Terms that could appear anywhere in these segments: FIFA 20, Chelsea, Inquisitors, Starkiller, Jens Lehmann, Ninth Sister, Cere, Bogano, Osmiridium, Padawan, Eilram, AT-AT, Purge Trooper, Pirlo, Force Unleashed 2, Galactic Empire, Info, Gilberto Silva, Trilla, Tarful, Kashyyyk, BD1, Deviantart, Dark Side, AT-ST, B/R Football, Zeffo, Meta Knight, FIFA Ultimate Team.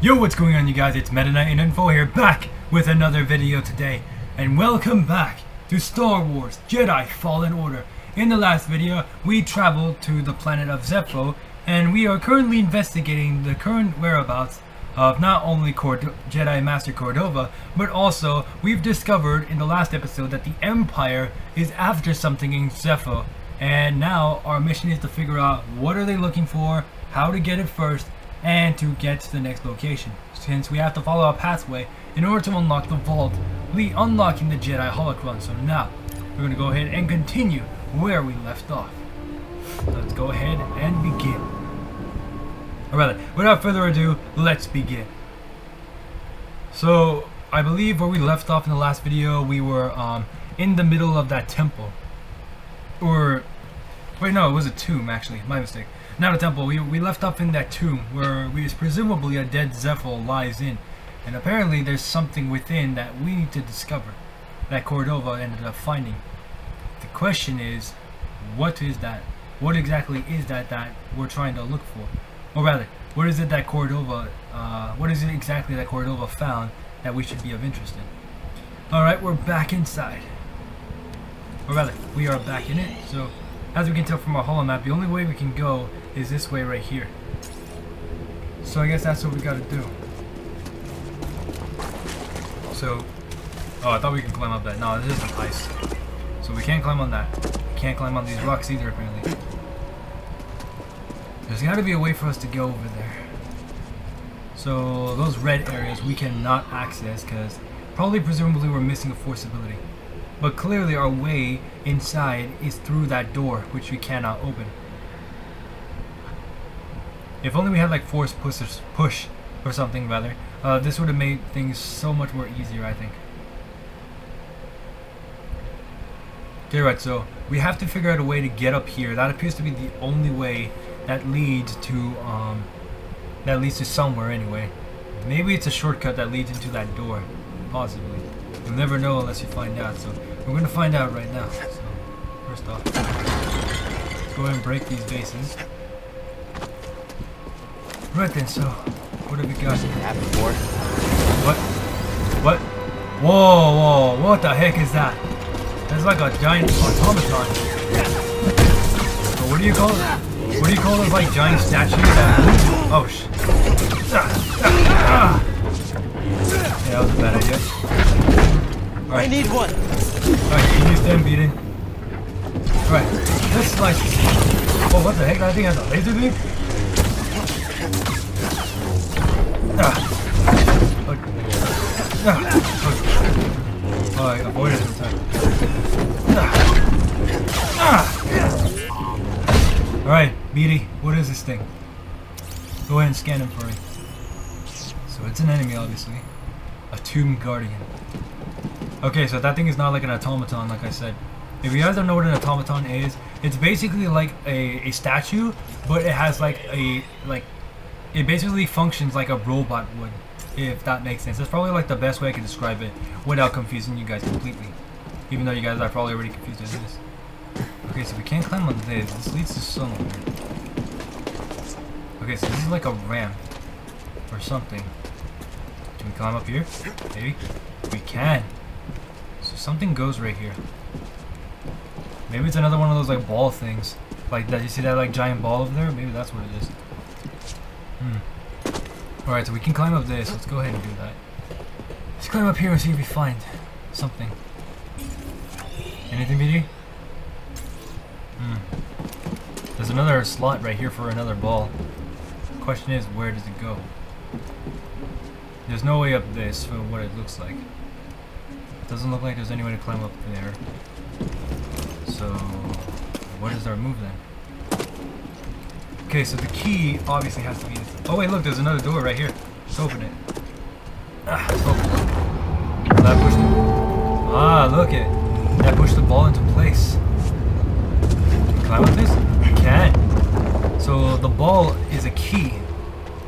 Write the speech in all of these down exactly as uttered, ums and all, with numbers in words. Yo, what's going on, you guys? It's Meta Knight and Info here, back with another video today, and welcome back to Star Wars Jedi Fallen Order. In the last video, we traveled to the planet of Zeffo, and we are currently investigating the current whereabouts of not only Cord- Jedi Master Cordova, but also we've discovered in the last episode that the Empire is after something in Zeffo, and now our mission is to figure out what are they looking for, how to get it first, and to get to the next location, since we have to follow a pathway in order to unlock the vault, we unlocking the Jedi Holocron. So now we're going to go ahead and continue where we left off. Let's go ahead and begin. Or rather, without further ado, let's begin. So I believe where we left off in the last video, we were um, in the middle of that temple, or wait, no, it was a tomb actually, my mistake. Not a temple, we, we left up in that tomb where we is presumably a dead Zeffo lies in, and apparently there's something within that we need to discover that Cordova ended up finding. The question is, what is that? What exactly is that that we're trying to look for? Or rather, what is it that Cordova, uh, what is it exactly that Cordova found that we should be of interest in? Alright, we're back inside. Or rather, we are back in it, so as we can tell from our holomap, the only way we can go is this way right here. So I guess that's what we gotta do. So, oh, I thought we could climb up that. No, this isn't ice. So we can't climb on that. We can't climb on these rocks either, apparently. There's gotta be a way for us to go over there. So those red areas we cannot access because probably presumably we're missing a force ability. But clearly our way inside is through that door, which we cannot open. If only we had like force push or, push or something rather, uh, this would have made things so much more easier, I think. Okay, right, so we have to figure out a way to get up here. That appears to be the only way that leads to, um, that leads to somewhere anyway. Maybe it's a shortcut that leads into that door, possibly. You'll never know unless you find out, so we're going to find out right now. So, first off, let's go ahead and break these bases. Right then, so, what have we got? What? What? Whoa, whoa, what the heck is that? That's like a giant automaton. So what do you call it? What do you call those like giant statues that move? Oh, sh. Yeah, that was a bad idea. All right. I need one. Alright, you can use them beating. Alright, let's slice. Oh, what the heck? I think that's a laser beam? Ah. Okay. Ah. Okay. Oh, I avoided it in time. Ah. Ah. Alright, B D, what is this thing? Go ahead and scan him for me. So it's an enemy, obviously. A tomb guardian. Okay, so that thing is not like an automaton, like I said. If you guys don't know what an automaton is, it's basically like a, a statue, but it has like a like. It basically functions like a robot would, if that makes sense. That's probably like the best way I can describe it without confusing you guys completely, even though you guys are probably already confused as this. Okay, so we can't climb on this. This leads to somewhere. Okay, so this is like a ramp or something. Can we climb up here? Maybe? We can. So something goes right here. Maybe it's another one of those like ball things. Like that, you see that like giant ball over there? Maybe that's what it is. Hmm. Alright, so we can climb up this. Let's go ahead and do that. Let's climb up here and see if we find something. Anything, B D? Hmm. There's another slot right here for another ball. The question is, where does it go? There's no way up this for what it looks like. It doesn't look like there's any way to climb up there. So, what is our move then? Okay, so the key obviously has to be this. Oh wait, look, there's another door right here. Let's open it. Ah, let's open it. That pushed it. Ah, look it. That pushed the ball into place. Can we climb on this? We can. So the ball is a key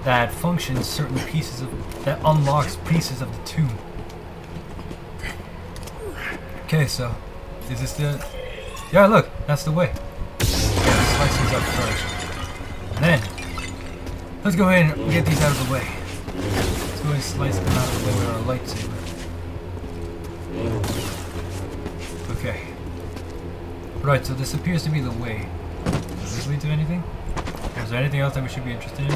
that functions certain pieces of, that unlocks pieces of the tomb. Okay, so is this the? Yeah, look, that's the way. Yeah, slice these up first. Then, let's go ahead and get these out of the way. until we slice them out of the way with our lightsaber. Okay. Right, so this appears to be the way. Does this lead to anything? Is there anything else that we should be interested in?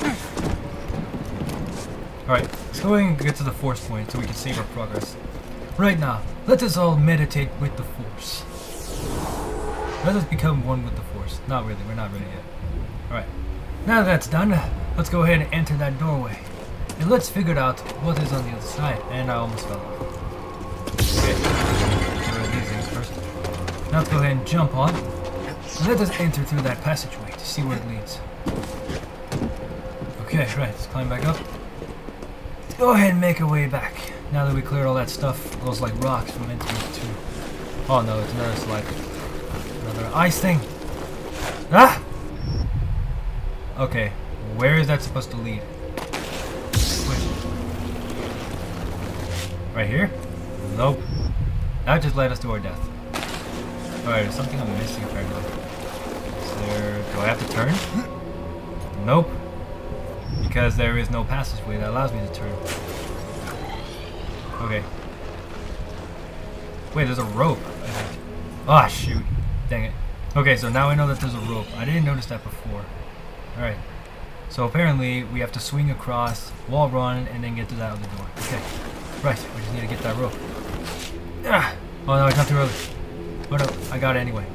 Alright, let's go ahead and get to the Force point so we can save our progress. Right now, let us all meditate with the Force. Let us become one with the Force. Not really, we're not ready yet. Alright, now that that's done, let's go ahead and enter that doorway. And let's figure out what is on the other side. And I almost fell off. Okay, get rid of these things first. Now let's go ahead and jump on. And let us enter through that passageway to see where it leads. Okay, right, let's climb back up. Let's go ahead and make our way back. Now that we cleared all that stuff, those like rocks from entering to... Oh no, it's another slide. Another ice thing. Ah! Okay, where is that supposed to lead? Wait. Right here? Nope. That just led us to our death. Alright, there's something I'm missing apparently. Is there... Do I have to turn? Nope. Because there is no passageway that allows me to turn. Okay. Wait, there's a rope, I think. Ah, shoot. Dang it. Okay, so now I know that there's a rope. I didn't notice that before. Alright. So apparently we have to swing across, wall run, and then get to that other door. Okay. Right, we just need to get that rope. Ah! Oh no, it's not too early. Oh no, I got it anyway.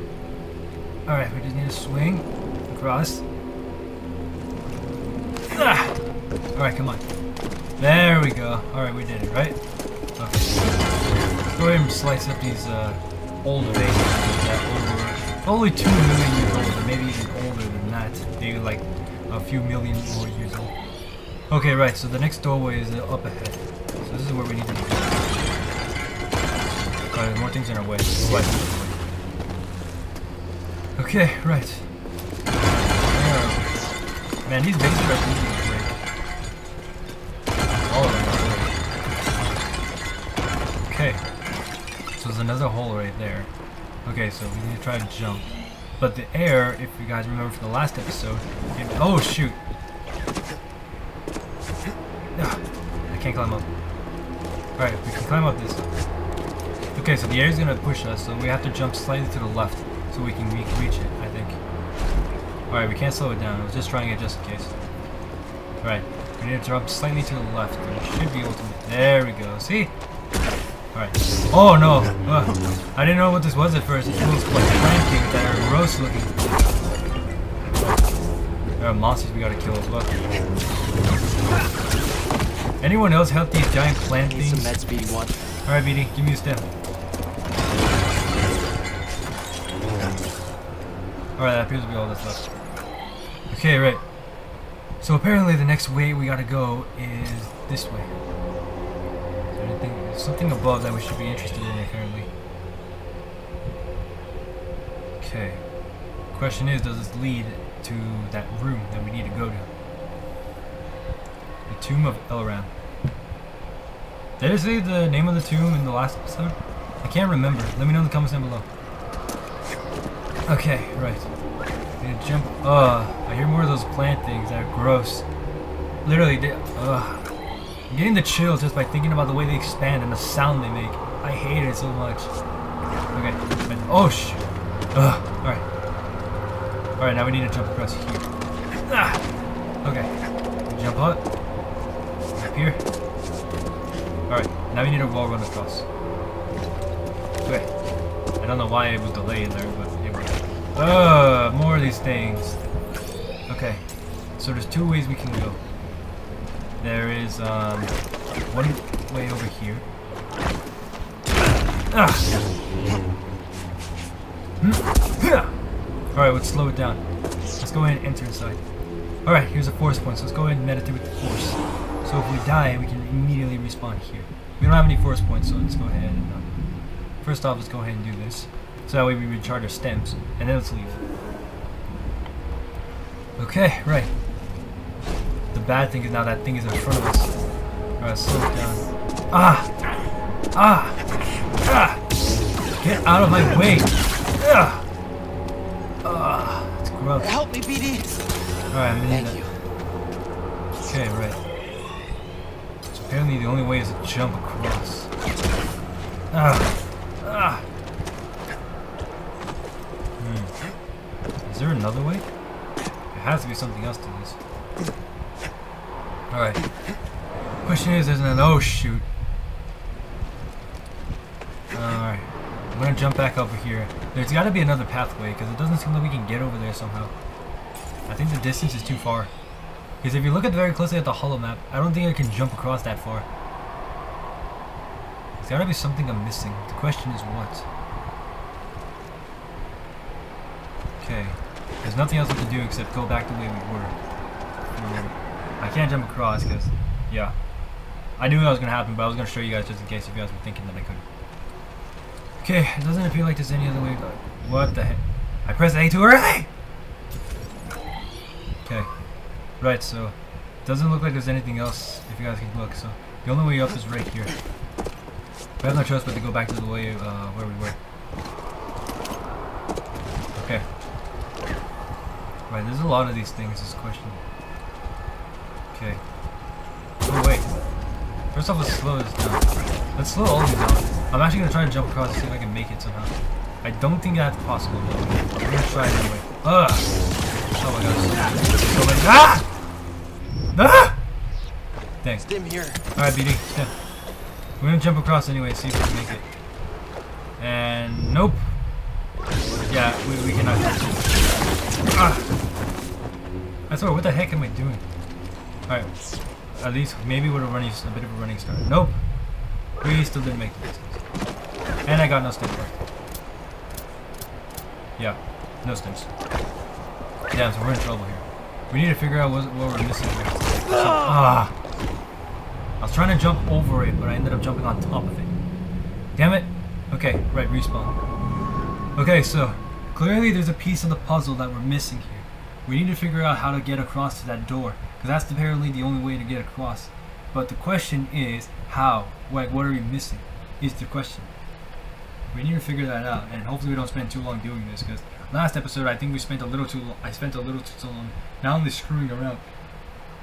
Alright, we just need to swing across. Ah! Alright, come on. There we go. Alright, we did it, right? Okay. Let's go ahead and slice up these uh, older bases. Yeah, older, probably two million years old, or maybe even older than that. Maybe like a few million more years old. Okay, right, so the next doorway is up ahead. So this is where we need to go. Alright, there's more things in our way. What? Okay, right. Man, these bases are really great. All of them. Okay. So there's another hole right there. Okay, so we need to try to jump. But the air, if you guys remember from the last episode, it, oh shoot! I can't climb up. Alright, we can climb up this. Okay, so the air is gonna push us, so we have to jump slightly to the left so we can reach it, I think. Alright, we can't slow it down. I was just trying it just in case. Alright, we need to drop slightly to the left. We should be able to... There we go. See? Alright. Oh no! Ugh. I didn't know what this was at first. It was like cranking that are gross looking. There are monsters we gotta kill as well. Anyone else help these giant plant things? Alright, B D, give me a stem. Alright, that appears to be all that's left. Okay, right. So apparently the next way we gotta go is this way. Is there anything, there's something above that we should be interested in apparently. Okay. Question is, does this lead to that room that we need to go to? The Tomb of Eilram. Did I say the name of the tomb in the last episode? I can't remember. Let me know in the comments down below. Okay, right. I'm gonna jump. Uh, I hear more of those plant things that are gross. Literally, they, uh, I'm getting the chills just by thinking about the way they expand and the sound they make. I hate it so much. Okay. But, oh shit. Uh, all right. All right. Now we need to jump across here. Ah. Okay. Jump up. Up here. All right. Now we need a wall run across. Okay. I don't know why it was delayed there, but. Uh, more of these things. Okay, so there's two ways we can go. There is um one way over here. Ah. Hmm. All right, let's slow it down. Let's go ahead and enter inside. All right, here's a force point. So let's go ahead and meditate with the force. So if we die, we can immediately respawn here. We don't have any force points, so let's go ahead and um, first off, let's go ahead and do this. So that way we recharge our stems, and then let's leave. Okay, right. The bad thing is now that thing is in front of us. Alright, slow it down. Ah! Ah! Ah! Get out of my way! Ah! Ah! It's gross. Help me, B D! Alright, I'm gonna need that. Thank you. Okay, right. So Apparently the only way is to jump across. Ah! Ah! Hmm. Is there another way? There has to be something else to this. Alright. Question is, isn't it? Oh shoot. Alright. I'm gonna jump back over here. There's gotta be another pathway, because it doesn't seem like we can get over there somehow. I think the distance is too far. Because if you look at very closely at the holo map, I don't think I can jump across that far. There's gotta be something I'm missing. The question is what? Okay. There's nothing else we can do except go back the way we were. I can't jump across because, yeah. I knew that was gonna happen, but I was gonna show you guys just in case if you guys were thinking that I couldn't. Okay, it doesn't appear like there's any other way. What the heck? I pressed A too early! Okay. Right, so it doesn't look like there's anything else if you guys can look, so the only way up is right here. I have no choice but to go back to the way uh, where we were. Okay. Right, there's a lot of these things, this question. Okay. Oh wait. First off, let's slow this down. Let's slow all these down. I'm actually gonna try to jump across and see if I can make it somehow. I don't think that's possible though. I'm gonna try it anyway. Ugh! Oh my god. So like, ah! Ah! Thanks. Alright, B D. Yeah. We're gonna jump across anyway, see if we can make it. And nope. Yeah, we, we cannot do it. Ah! I swear, what the heck am I doing? Alright. At least maybe we're running a bit of a running start. Nope. We still didn't make the distance. And I got no stamina. Yeah, no stamina. Yeah, so we're in trouble here. We need to figure out what, what we're missing here. So, ah! I was trying to jump over it, but I ended up jumping on top of it. Damn it! Okay, right, respawn. Okay, so clearly there's a piece of the puzzle that we're missing here. We need to figure out how to get across to that door, because that's apparently the only way to get across. But the question is, how? Like, what are we missing? Is the question. We need to figure that out, and hopefully we don't spend too long doing this. Because last episode, I think we spent a little too. Long, I spent a little too long, not only screwing around,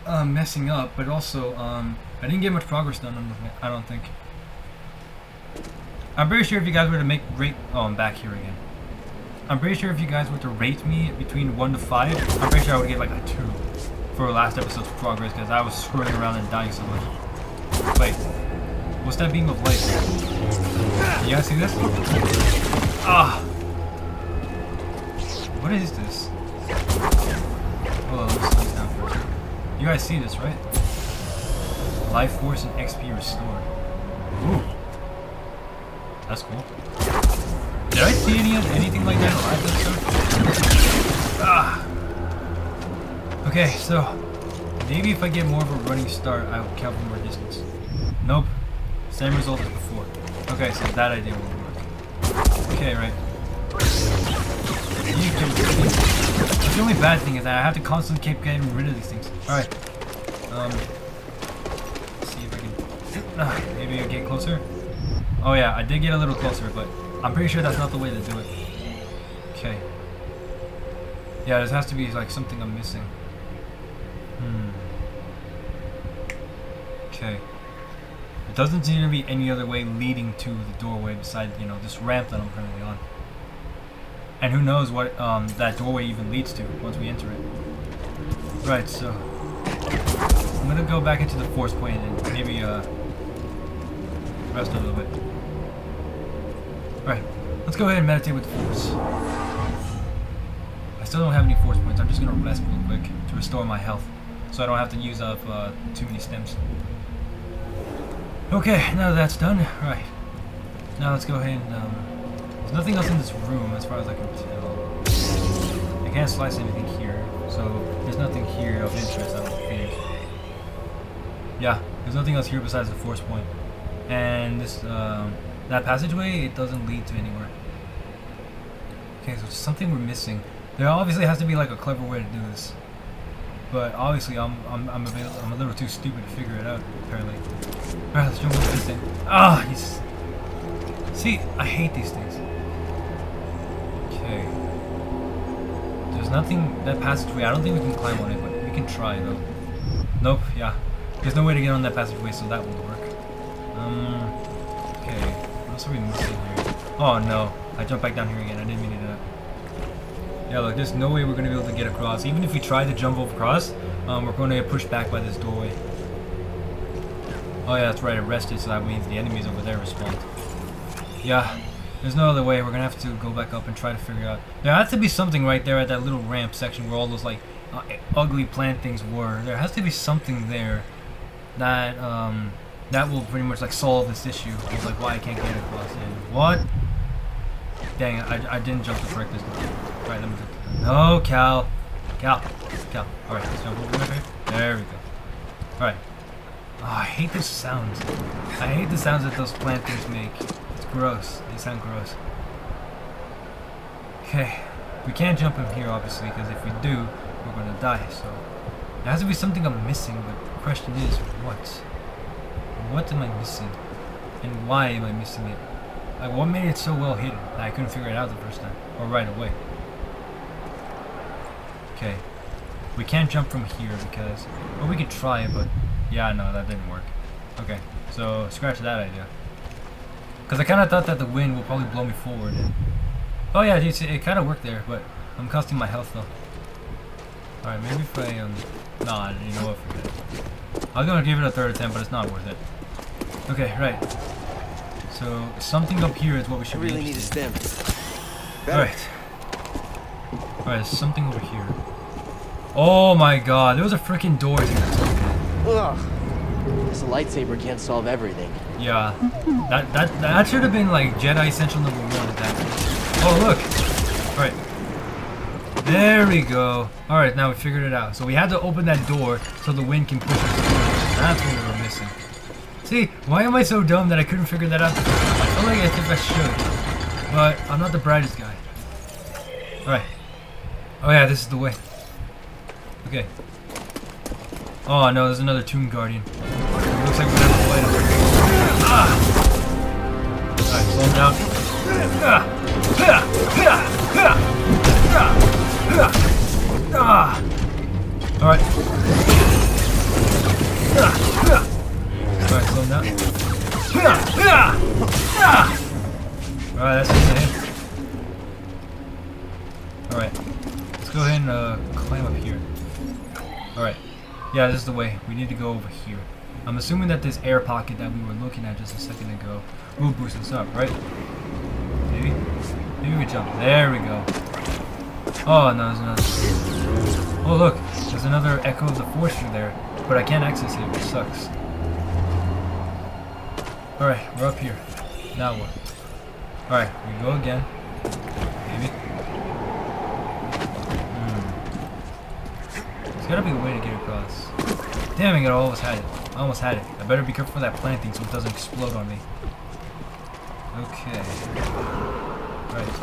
uh, messing up, but also um, I didn't get much progress done. On the, I don't think. I'm pretty sure if you guys were to make rate, oh, I'm back here again. I'm pretty sure if you guys were to rate me between one to five, I'm pretty sure I would get like a two for last episode's progress because I was screwing around and dying so much. Wait. What's that beam of light? You guys see this? Ah! What is this? Hold on, let's slow this down first. You guys see this, right? Life force and X P restored. Ooh. That's cool. Did I see any of anything like that in the last episode? Ah! Okay, so maybe if I get more of a running start, I will cover more distance. Nope. Same result as before. Okay, so that idea won't work. Okay, right. The only bad thing is that I have to constantly keep getting rid of these things. Alright. Um, let's see if I can... Uh, maybe I'll get closer? Oh yeah, I did get a little closer, but I'm pretty sure that's not the way to do it. Okay. Yeah, this has to be like something I'm missing. Hmm. Okay. Doesn't seem to be any other way leading to the doorway besides, you know, this ramp that I'm currently on. And who knows what um, that doorway even leads to once we enter it. Right, so I'm gonna go back into the force plane and maybe uh, rest a little bit. Alright, let's go ahead and meditate with the force. I still don't have any force points. I'm just gonna rest real quick to restore my health so I don't have to use up uh, too many stems. Okay, now that's done. Right. Now let's go ahead and, um... there's nothing else in this room as far as I can tell. I can't slice anything here, so there's nothing here of interest, I don't think. Yeah, there's nothing else here besides the force point. And this, um... that passageway, it doesn't lead to anywhere. Okay, so there's something we're missing. There obviously has to be, like, a clever way to do this. But obviously, I'm I'm I'm a, I'm a little too stupid to figure it out. Apparently, all right, let's jump over this thing. Ah, oh, he's. See, I hate these things. Okay. There's nothing that passageway. I don't think we can climb on it, but we can try though. Nope. Yeah. There's no way to get on that passageway, so that won't work. Um, okay. What else are we missing here? Oh no, I jumped back down here again. I didn't mean to do that. Yeah, look, there's no way we're gonna be able to get across. Even if we try to jump across, um, we're gonna get pushed back by this doorway. Oh yeah, that's right. It rested, so that means the enemies over there respawned. Yeah. There's no other way. We're gonna have to go back up and try to figure out. There has to be something right there at that little ramp section where all those like uh, ugly plant things were. There has to be something there that um that will pretty much like solve this issue. It's like why I can't get across. And what? Dang, I I didn't jump to correct this. All right, let me. No, Cal, Cal, Cal. All right, let's jump over here. There we go. All right. Oh, I hate the sounds. I hate the sounds that those plant things make. Gross. They sound gross. Okay. We can't jump in here, obviously, because if we do, we're going to die, so... There has to be something I'm missing, but the question is, what? What am I missing? And why am I missing it? Like, what made it so well hidden that I couldn't figure it out the first time? Or right away? Okay. We can't jump from here, because... Well, we could try, but... Yeah, no, that didn't work. Okay. So, scratch that idea. Because I kind of thought that the wind will probably blow me forward. Oh yeah, dude, it kind of worked there, but I'm costing my health though. Alright, maybe if I, um... Nah, you know what, forget it. I was going to give it a third attempt, but it's not worth it. Okay, right. So, something up here is what we should really need a stem. Alright. Alright, something over here. Oh my god, there was a freaking door here. Ugh. This lightsaber can't solve everything. Yeah, that that that should have been like Jedi Essential Number One at that point. Oh look! All right, there we go. All right, now we figured it out. So we had to open that door so the wind can push us through. That's what we were missing. See, why am I so dumb that I couldn't figure that out? I feel like I think I should, but I'm not the brightest guy. All right. Oh yeah, this is the way. Okay. Oh no, there's another Tomb Guardian. Looks like we're gonna have to fight him. Ah! Alright, slow him down. Ah! Alright. Alright, slow him down. Alright, that's just it. Alright. Let's go ahead and uh, climb up here. Alright. Yeah, this is the way. We need to go over here. I'm assuming that this air pocket that we were looking at just a second ago will boost us up, right? Maybe? Maybe we can jump. There we go. Oh, no, there's another... Oh, look. There's another echo of the Force through there, but I can't access it, which sucks. Alright, we're up here. Now what? Alright, we go again. Maybe. Hmm. There's gotta be a way to get across. Damn it, I almost had it. I almost had it. I better be careful for that plant thing so it doesn't explode on me. Okay. Right.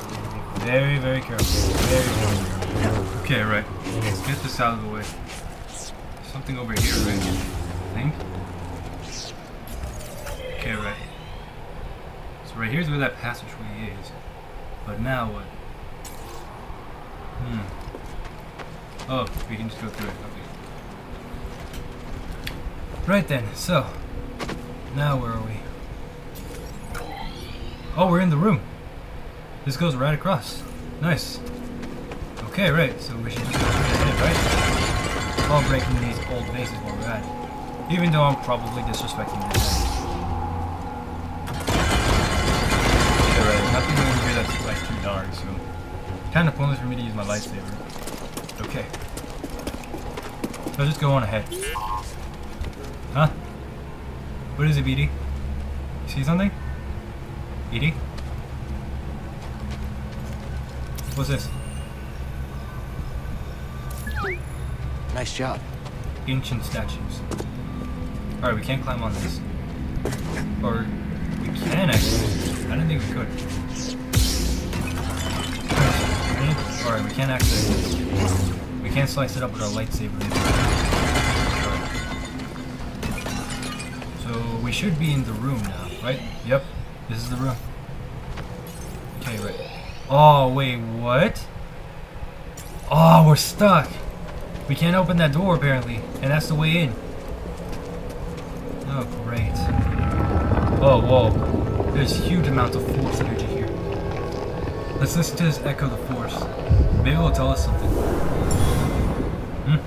Very, very careful. Very, very careful. Okay, right. Let's get this out of the way. Something over here, right? I think. Okay, right. So right here's where that passageway is. But now what? Hmm. Oh, we can just go through it. Okay. Right then, so, now where are we? Oh, we're in the room. This goes right across. Nice. Okay, right, so we should just go straight ahead, right? While breaking these old vases while we're at it. Even though I'm probably disrespecting this. Okay, right, nothing over here that's like too dark, so... Kinda pointless for me to use my lightsaber. Okay. So just go on ahead. Huh? What is it, B D? You see something? B D? What's this? Nice job. Ancient statues. Alright, we can't climb on this. Or, we can actually. I didn't think we could. Alright, we can't access this. We can't slice it up with our lightsaber. So we should be in the room now, right? Yep, this is the room. Okay, right. Oh, wait, what? Oh, we're stuck. We can't open that door, apparently, and that's the way in. Oh, great. Whoa, whoa. There's huge amounts of force energy here. Let's listen to his echo of the force. Maybe it'll tell us something. Hmm?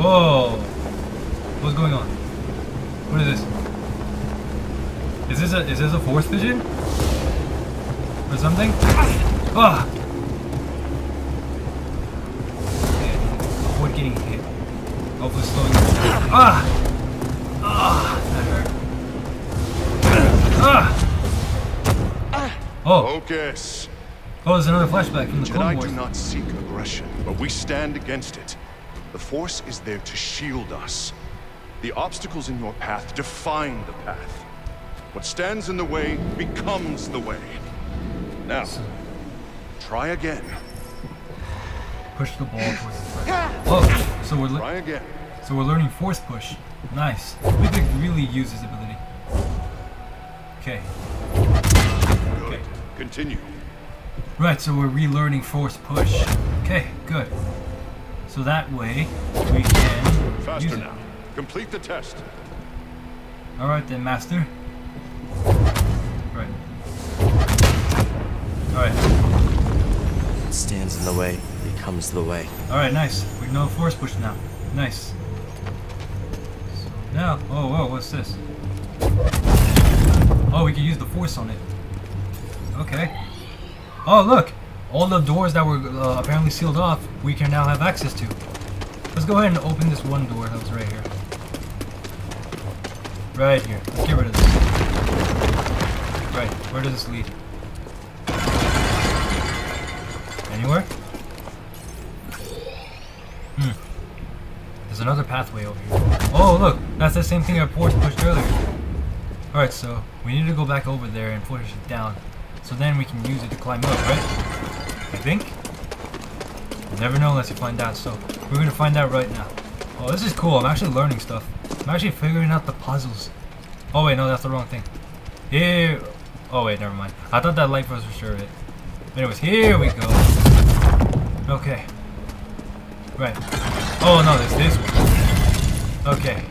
Whoa! What's going on? What is this? Is this a is this a force vision? Or something? Ah! Okay, avoid getting hit. Hopefully slowing down. Ah! Ah! That hurt. Ah! Oh. Focus. Oh, there's another flashback from the Clone Wars. Jedi do not seek aggression, but we stand against it. The Force is there to shield us. The obstacles in your path define the path. What stands in the way becomes the way. Now, try again. Push the ball towards the right. Whoa! So we're try again. So we're learning Force push. Nice. We could really use this ability. Okay. Good. Okay. Continue. Right, so we're relearning Force push. Okay, good. So that way we can faster use it. Now. Complete the test. All right then, Master. Right. All right. It stands in the way, becomes the way. All right, nice. We know Force push now. Nice. So now, oh whoa, what's this? Oh, we can use the Force on it. Okay. Oh, look! All the doors that were uh, apparently sealed off, we can now have access to. Let's go ahead and open this one door that was right here. Right here. Let's get rid of this. Right. Where does this lead? Anywhere? Hmm. There's another pathway over here. Oh, look! That's the same thing our force pushed earlier. Alright, so we need to go back over there and push it down. So then we can use it to climb up, right? I think? You'll never know unless you find out, so we're gonna find out right now. Oh, this is cool. I'm actually learning stuff. I'm actually figuring out the puzzles. Oh wait, no, that's the wrong thing. Here... Oh wait, never mind. I thought that light was for sure it. Anyways, here we go. Okay. Right. Oh no, there's this one. Okay.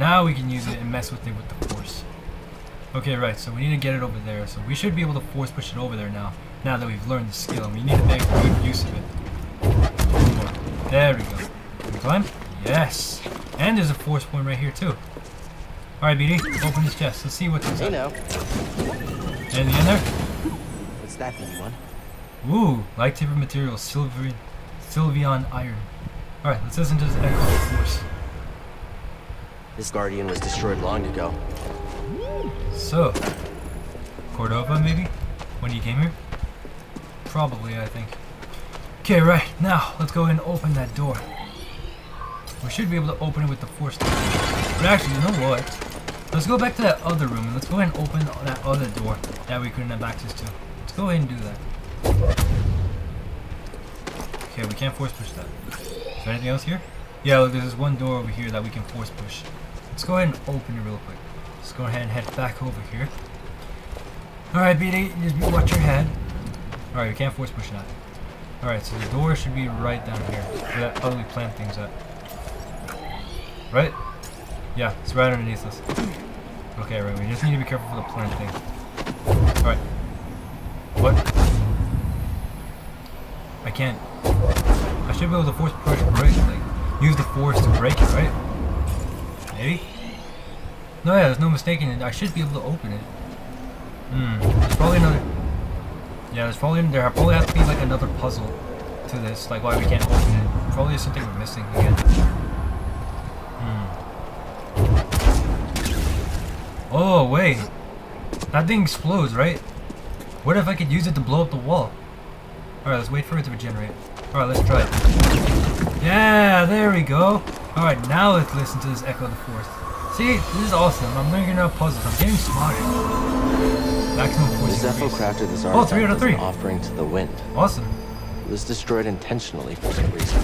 Now we can use it and mess with it with the force. Okay, right, so we need to get it over there, so we should be able to force push it over there now, now that we've learned the skill, and we need to make good use of it. There we go. Can we climb? Yes! And there's a force point right here, too. Alright, B D, open this chest. Let's see what's inside. Hey, no. Anything in there? What's that, B D one? Ooh, light taper material, silver, Sylveon iron. Alright, let's listen to this echo force. This guardian was destroyed long ago. So, Cordova maybe? When you came here? Probably, I think. Okay, right, now, let's go ahead and open that door. We should be able to open it with the force. But actually, you know what? Let's go back to that other room and let's go ahead and open that other door that we couldn't have access to. Let's go ahead and do that. Okay, we can't force push that. Is there anything else here? Yeah, look, there's this one door over here that we can force push. Let's go ahead and open it real quick. Let's go ahead and head back over here. Alright, B D, just watch your head. Alright, we can't force push that. Alright, so the door should be right down here. Where that ugly plant thing's at. Right? Yeah, it's right underneath us. Okay, right, we just need to be careful for the plant thing. Alright. What? I can't. I should be able to force push break, like, use the force to break it, right? Maybe? No, yeah, there's no mistaking it. I should be able to open it. Hmm. There's probably another... Yeah, there's probably... There probably has to be, like, another puzzle to this. Like, why we can't open it. Probably there's something we're missing again. Hmm. Oh, wait. That thing explodes, right? What if I could use it to blow up the wall? Alright, let's wait for it to regenerate. Alright, let's try it. Yeah, there we go. Alright, now let's listen to this echo of the force. See, this is awesome. I'm learning enough puzzles. I'm getting smarter. Maximum force. Zeffo crafted this artifact. Oh, three out of three. As an offering to the wind. Awesome. It was destroyed intentionally for some reason.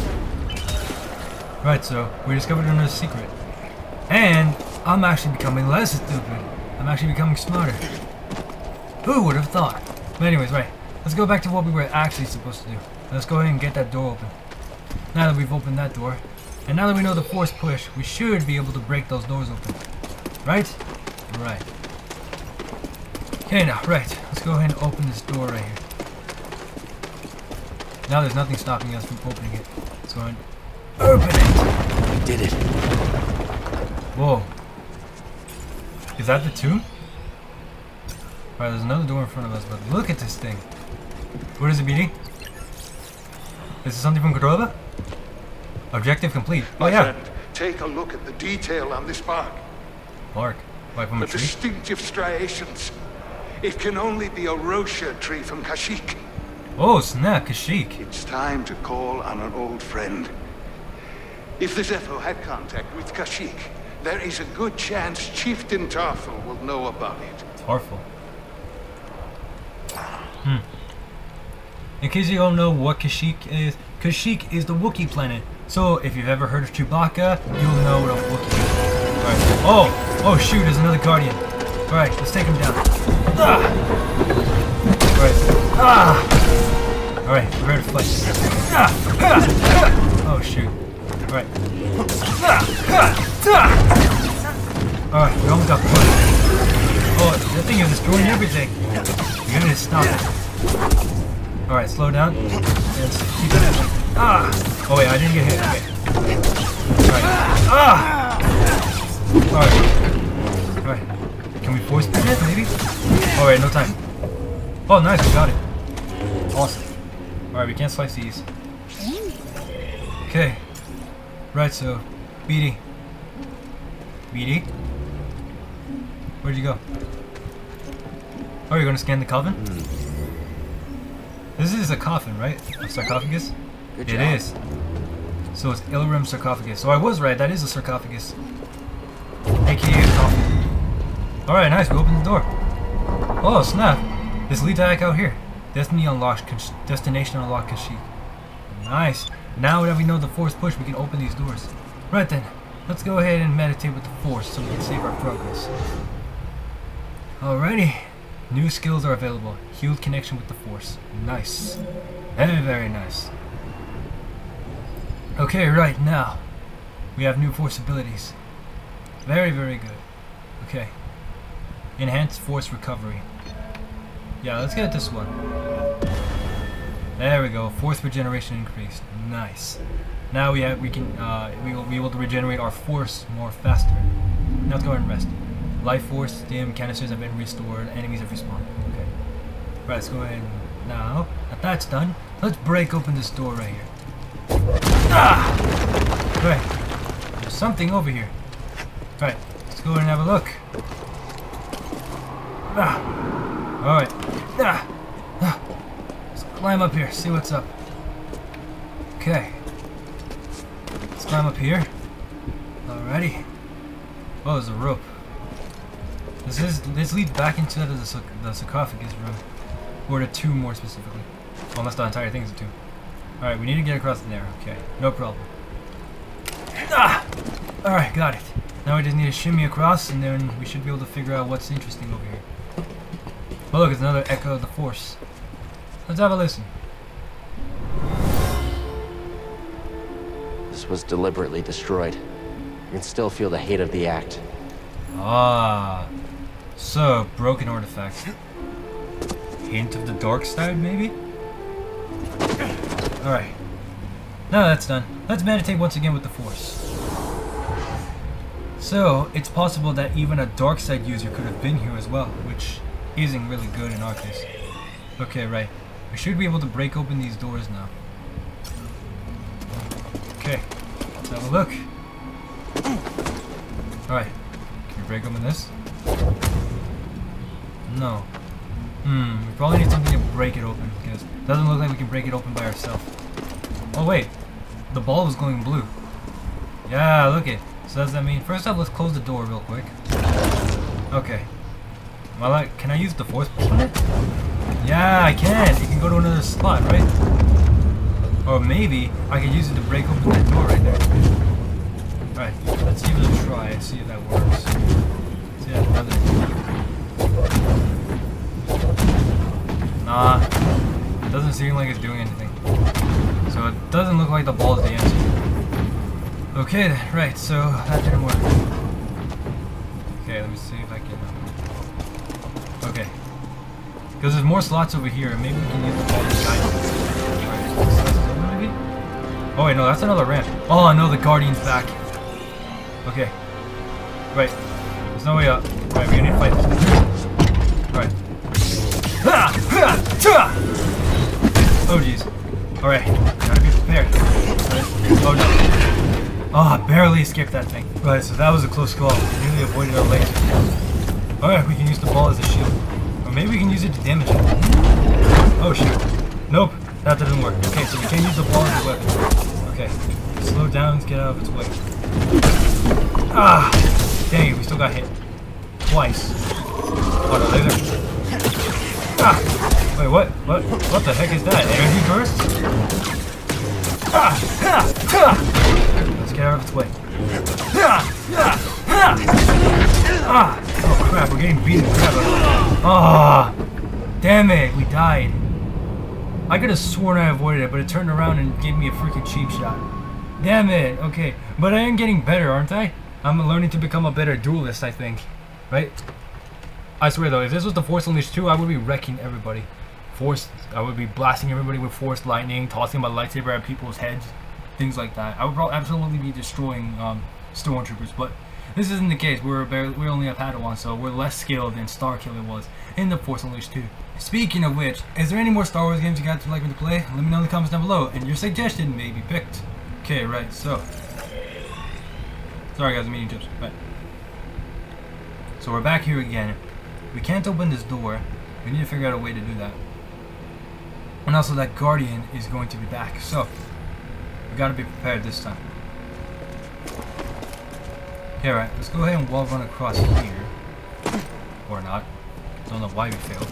Right, so we discovered another secret, and I'm actually becoming less stupid. I'm actually becoming smarter. Who would have thought? But anyways, right. Let's go back to what we were actually supposed to do. Let's go ahead and get that door open. Now that we've opened that door, And now that we know the force push, we should be able to break those doors open. Right? Right. Okay now, right. Let's go ahead and open this door right here. Now there's nothing stopping us from opening it. Let's go ahead and open it! We did it. Whoa. Is that the tomb? Alright, there's another door in front of us, but look at this thing. What is it, B D? Is this something from Cordova? Objective complete. Oh, yeah. Friend, take a look at the detail on this bark. Bark? Like from a tree? The distinctive striations. It can only be a rosha tree from Kashyyyk. Oh, snap, Kashyyyk. It's time to call on an old friend. If the Zeffo had contact with Kashyyyk, there is a good chance Chieftain Tarful will know about it. Tarful. Hmm. In case you don't know what Kashyyyk is, Kashyyyk is the Wookiee planet. So, if you've ever heard of Chewbacca, you'll know what a Wookiee is. Alright. Oh! Oh shoot, there's another Guardian. Alright, let's take him down. Ah! Alright. Ah! Alright, we're ready to fight. Ah! Ah! Ah! Oh shoot. Alright. Alright, we almost got pushed. Oh, that thing is destroying everything. You're gonna stop it. Alright, slow down. Let's keep it up. Ah! Oh wait, I didn't get hit. Okay. Alright. Ah! Alright. Alright. Can we force that hit, maybe? Alright, no time. Oh, nice, we got it. Awesome. Alright, we can't slice these. Okay. Right, so, B D. B D? Where'd you go? Oh, you're gonna scan the coffin? This is a coffin, right? A sarcophagus? Good it job. Is. So it's Eilram sarcophagus. So I was right, that is a sarcophagus. A K A a coffin. Alright, nice, we opened the door. Oh, snap. There's Leedak out here. Destiny unlocked, destination unlocked Kashyyyk. Nice. Now that we know the force push, we can open these doors. Right then, let's go ahead and meditate with the force so we can save our progress. Alrighty. New skills are available. Healed connection with the force. Nice. Very, very nice. Okay, right now, we have new force abilities. Very, very good. Okay. Enhanced force recovery. Yeah, let's get this one. There we go. Force regeneration increased. Nice. Now we have, we can, uh, we will be able to regenerate our force more faster. Now let's go ahead and rest. Life force, stim, canisters have been restored. Enemies have responded. Okay. Right, let's go ahead and now, if that's done, let's break open this door right here. Ah! Right. There's something over here. Right. Let's go and have a look. Ah! Alright. Ah! Ah! Let's climb up here. See what's up. Okay. Let's climb up here. Alrighty. Oh, there's a rope. This is, let's lead back into the, the, the sarcophagus room. Or the tomb more specifically. Well, unless the entire thing is a tomb. Alright, we need to get across the narrow. Okay, no problem. Ah! Alright, got it. Now we just need to shimmy across and then we should be able to figure out what's interesting over here. Oh look, it's another echo of the force. Let's have a listen. This was deliberately destroyed. You can still feel the hate of the act. Ah. So, broken artifacts. Hint of the dark side, maybe? Alright. Now that's done. Let's meditate once again with the force. So, it's possible that even a dark side user could have been here as well, which isn't really good in our case. Okay, right. We should be able to break open these doors now. Okay. Let's have a look. Alright. Can we break open this? No. Hmm, we probably need something to break it open, because it doesn't look like we can break it open by ourselves. Oh wait, the ball was glowing blue. Yeah, look it. So does that mean, first up, let's close the door real quick. Okay. Well, I, can I use the force push on it? Yeah, I can. It can go to another slot, right? Or maybe I can use it to break open that door right there. Alright, let's give it a try and see if that works. See that another. Nah, it doesn't seem like it's doing anything. So it doesn't look like the ball is the answer. Okay, right, so that didn't work. Okay, let me see if I can... Okay. Because there's more slots over here, and maybe we can use all the guidance. Oh wait, no, that's another ramp. Oh no, the Guardian's back. Okay. Right. There's no way up. Right, we're gonna need to fight this thing. Alright. Oh jeez. Alright. Gotta be prepared. Oh no. Oh, I barely escaped that thing. Right, so that was a close call. We nearly avoided our laser. Alright, we can use the ball as a shield. Or maybe we can use it to damage it. Oh shoot. Nope. That didn't work. Okay, so we can't use the ball as a weapon. Okay. Slow down, get out of its way. Ah! Dang it, we still got hit. Twice. Oh, no, laser. Ah! Wait, what? What? What the heck is that? Energy burst? Ah! Ah! Ah! Let's get out of its way. Ah! Ah! Ah! Oh, crap, we're getting beaten. Ah! Oh, damn it, we died. I could have sworn I avoided it, but it turned around and gave me a freaking cheap shot. Damn it, okay. But I am getting better, aren't I? I'm learning to become a better duelist, I think. Right? I swear though, if this was the Force Unleashed two, I would be wrecking everybody. Force, I would be blasting everybody with Force Lightning, tossing my lightsaber at people's heads, things like that. I would probably absolutely be destroying um, Stormtroopers, but this isn't the case. We're, barely, we're only a Padawan, so we're less skilled than Starkiller was in the Force Unleashed two. Speaking of which, is there any more Star Wars games you guys would like me to play? Let me know in the comments down below, and your suggestion may be picked. Okay, right, so. Sorry guys, I'm eating chips. Right. So we're back here again. We can't open this door. We need to figure out a way to do that. And also that Guardian is going to be back, so we gotta be prepared this time. Okay, right, let's go ahead and wall run across here. Or not. Don't know why we failed.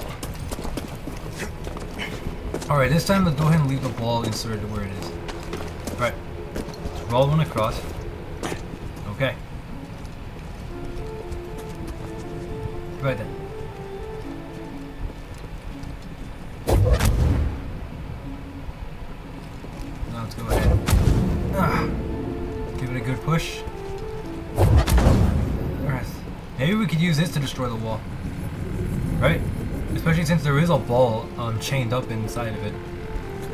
Alright, this time let's go ahead and leave the ball inserted where it is. Alright. Let's roll one across. Okay. Right then. Now let's go ahead. Ah. Give it a good push. Alright. Maybe we could use this to destroy the wall. Right? Especially since there is a ball um, chained up inside of it.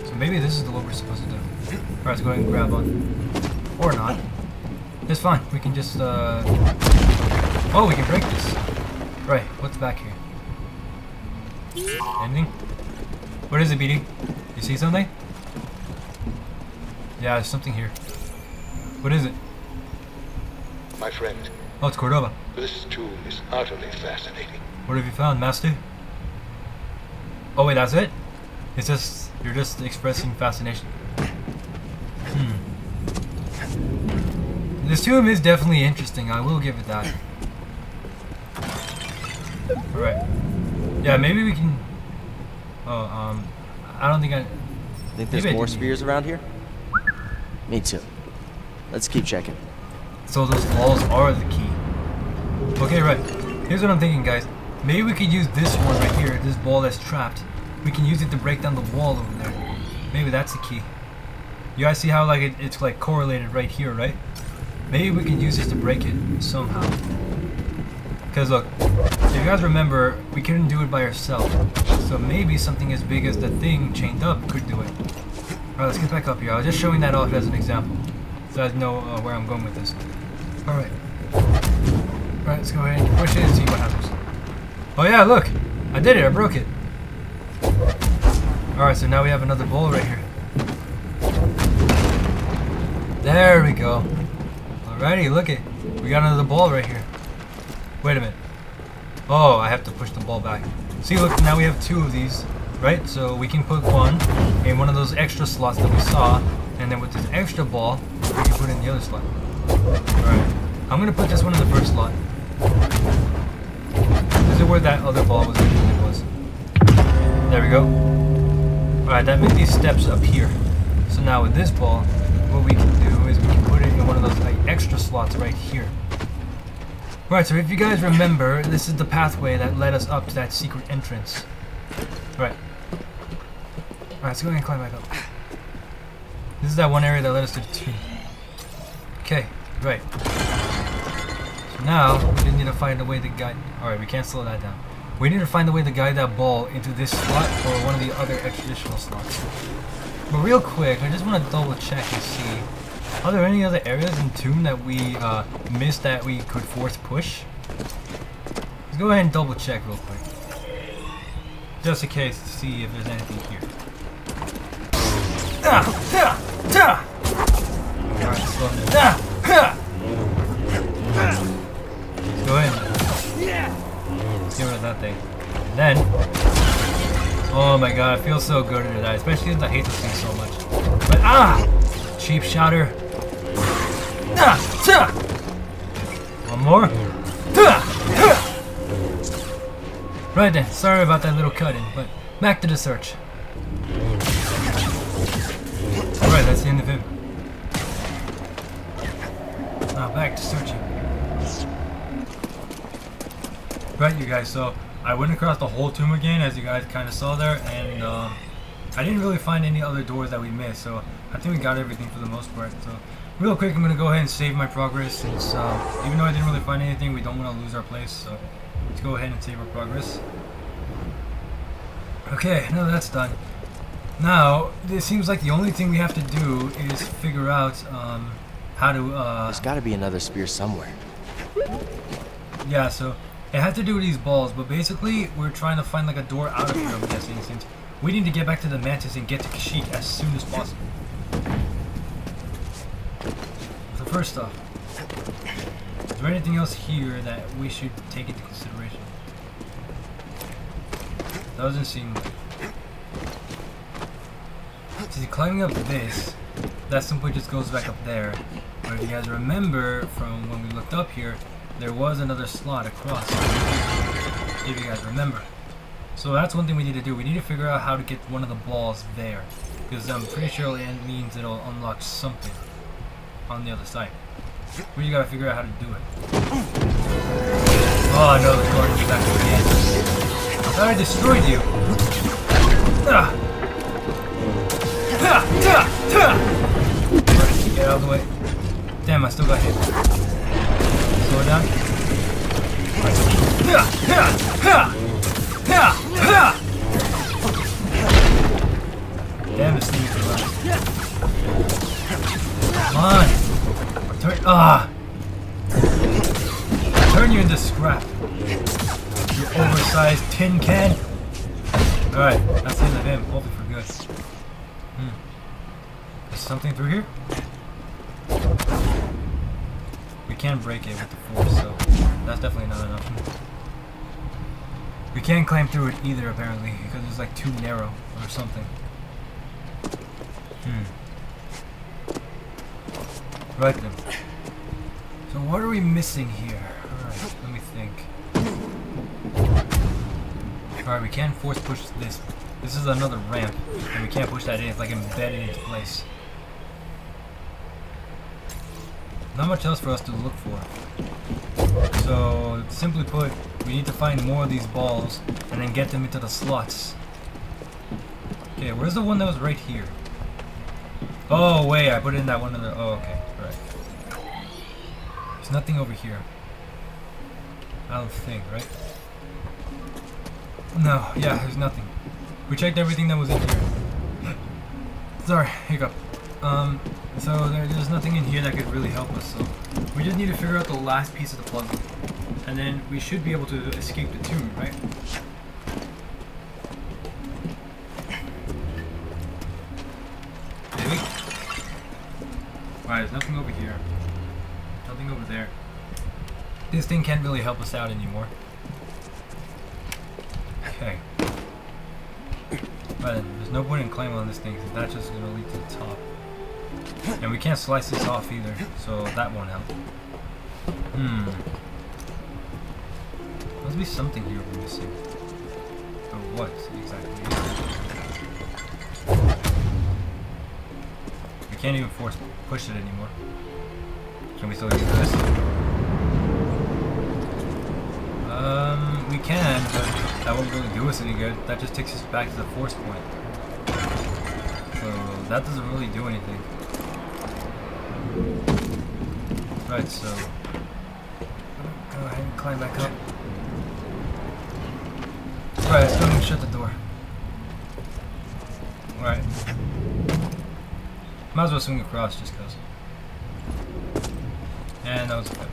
So maybe this is the what we're supposed to do. Alright, let's go ahead and grab on. Or not. It's fine. We can just, uh... oh, we can break this. Right, what's back here? Anything? What is it, B D? You see something? Yeah, there's something here. What is it? My friend. Oh, it's Cordova. This tomb is utterly fascinating. What have you found, Master? Oh wait, that's it? It's just, you're just expressing fascination. Hmm. This tomb is definitely interesting, I will give it that. Alright. Yeah, maybe we can... Oh, um... I don't think I... Think there's more spears around here? Me too. Let's keep checking. So those walls are the key. Okay, right. Here's what I'm thinking, guys. Maybe we could use this one right here, this ball that's trapped. We can use it to break down the wall over there. Maybe that's the key. You guys see how like it, it's like correlated right here, right? Maybe we can use this to break it somehow. Because look, if you guys remember, we couldn't do it by ourselves. So maybe something as big as the thing chained up could do it. Alright, let's get back up here. I was just showing that off as an example. So you guys know uh, where I'm going with this. Alright. Alright, let's go ahead and push it and see what happens. Oh yeah, look! I did it, I broke it. Alright, so now we have another bowl right here. There we go. Alrighty, look it. We got another ball right here. Wait a minute. Oh, I have to push the ball back. See, look, now we have two of these, right? So we can put one in one of those extra slots that we saw, and then with this extra ball, we can put in the other slot. Alright. I'm gonna put this one in the first slot. This is where that other ball was originally was. There we go. Alright, that made these steps up here. So now with this ball, what we can do is we can put it in one of those like extra slots right here. Alright, so if you guys remember, this is the pathway that led us up to that secret entrance. Alright. Alright, let's go ahead and climb back up. This is that one area that led us to the tomb. Okay, right. So now we need to find a way to guide. Alright, we can't slow that down. We need to find a way to guide that ball into this slot or one of the other extraditional slots. But real quick, I just want to double check and see. Are there any other areas in Tomb that we uh, missed that we could force push? Let's go ahead and double check real quick. Just in case to see if there's anything here. Ah, ah, ah. Alright, slow down. Ah, ah. Let's go in. Let's get rid of that thing. And then... Oh my god, I feel so good at that. Especially since I hate this thing so much. But ah! Cheap shotter. Ah, ah. One more. Ah, ah. Right then, sorry about that little cut-in, but back to the search. Alright, that's the end of him. Now back to searching. Right, you guys, so I went across the whole tomb again, as you guys kind of saw there, and uh, I didn't really find any other doors that we missed, so I think we got everything for the most part. So real quick, I'm going to go ahead and save my progress, since uh, even though I didn't really find anything, we don't want to lose our place, so let's go ahead and save our progress. Okay, now that's done. Now, it seems like the only thing we have to do is figure out um, how to... Uh, There's got to be another spear somewhere. Yeah, so it had to do with these balls, but basically we're trying to find like a door out of here, I'm guessing, since we need to get back to the Mantis and get to Kashyyyk as soon as possible. So first off, is there anything else here that we should take into consideration? Doesn't seem... See, climbing up this, that simply just goes back up there. But if you guys remember from when we looked up here, there was another slot across here, if you guys remember. So that's one thing we need to do. We need to figure out how to get one of the balls there, because I'm pretty sure it means it'll unlock something on the other side. We just gotta figure out how to do it. Oh no, the guard is back again. I thought I destroyed you. Ah. Right, get out of the way. Damn, I still got hit. Slow down. Damn, this thing is alive. Come on. Turn. Ah. Turn you into scrap. You oversized tin can. Alright, that's the end of him. Hopefully for good. Hmm. Is something through here? We can't break it with the force, so that's definitely not enough. We can't climb through it either, apparently, because it's like too narrow or something. Hmm. Right then. So what are we missing here? Alright, let me think. Alright, we can force push this. This is another ramp, and we can't push that in. It's like embedded in its place. Not much else for us to look for. So, simply put, we need to find more of these balls, and then get them into the slots. Okay, where's the one that was right here? Oh, wait, I put in that one in the... Oh, okay, right. There's nothing over here. I don't think, right? No, yeah, there's nothing. We checked everything that was in here. Sorry, hiccup. Um, so there, there's nothing in here that could really help us, so we just need to figure out the last piece of the puzzle. And then we should be able to escape the tomb, right? Maybe? Alright, there's nothing over here. Nothing over there. This thing can't really help us out anymore. Okay. Right then, there's no point in climbing on this thing, because that's just going to lead to the top. And we can't slice this off either, so that won't help. Hmm. Must be something here we're missing. But what exactly? We can't even force push it anymore. Can we still use this? Um, we can, but... That won't really do us any good. That just takes us back to the force point. So that doesn't really do anything. Right, so go ahead and climb back up. Alright, let's go ahead and shut the door. Alright. Might as well swing across just cause. And that was good.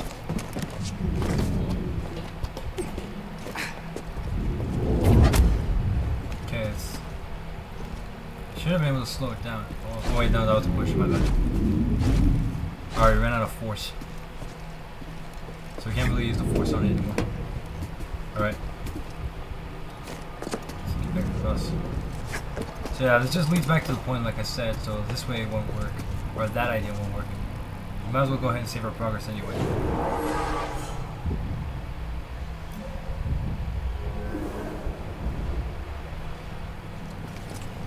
Okay, it's... should have been able to slow it down. Oh wait, no, that was a push, my bad. Alright, we ran out of force. So we can't really use the force on it anymore. Alright. Let's get back across. So yeah, this just leads back to the point like I said, so this way it won't work. Or that idea won't work. We might as well go ahead and save our progress anyway.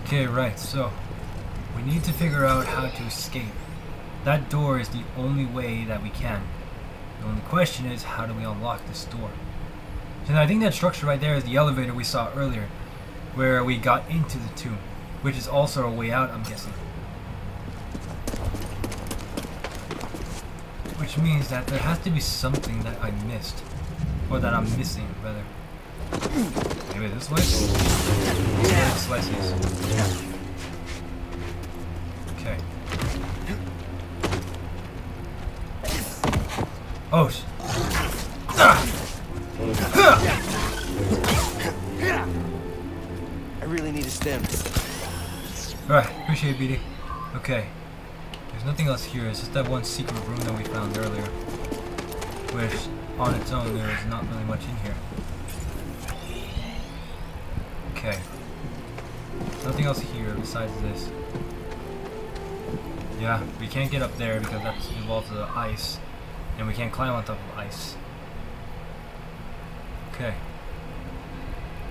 Okay, right, so we need to figure out how to escape. That door is the only way that we can. The only question is, how do we unlock this door? So I think that structure right there is the elevator we saw earlier, where we got into the tomb, which is also a way out, I'm guessing. Which means that there has to be something that I missed, or that I'm missing, rather. Maybe this way? Yeah. Slices. Okay. Oh sh- I really need a stem. Alright, appreciate it, B D. Okay. There's nothing else here, it's just that one secret room that we found earlier. Which, on its own, there is not really much in here. Okay. Nothing else here besides this. Yeah, we can't get up there because that's involved with the ice. And we can't climb on top of ice. Okay.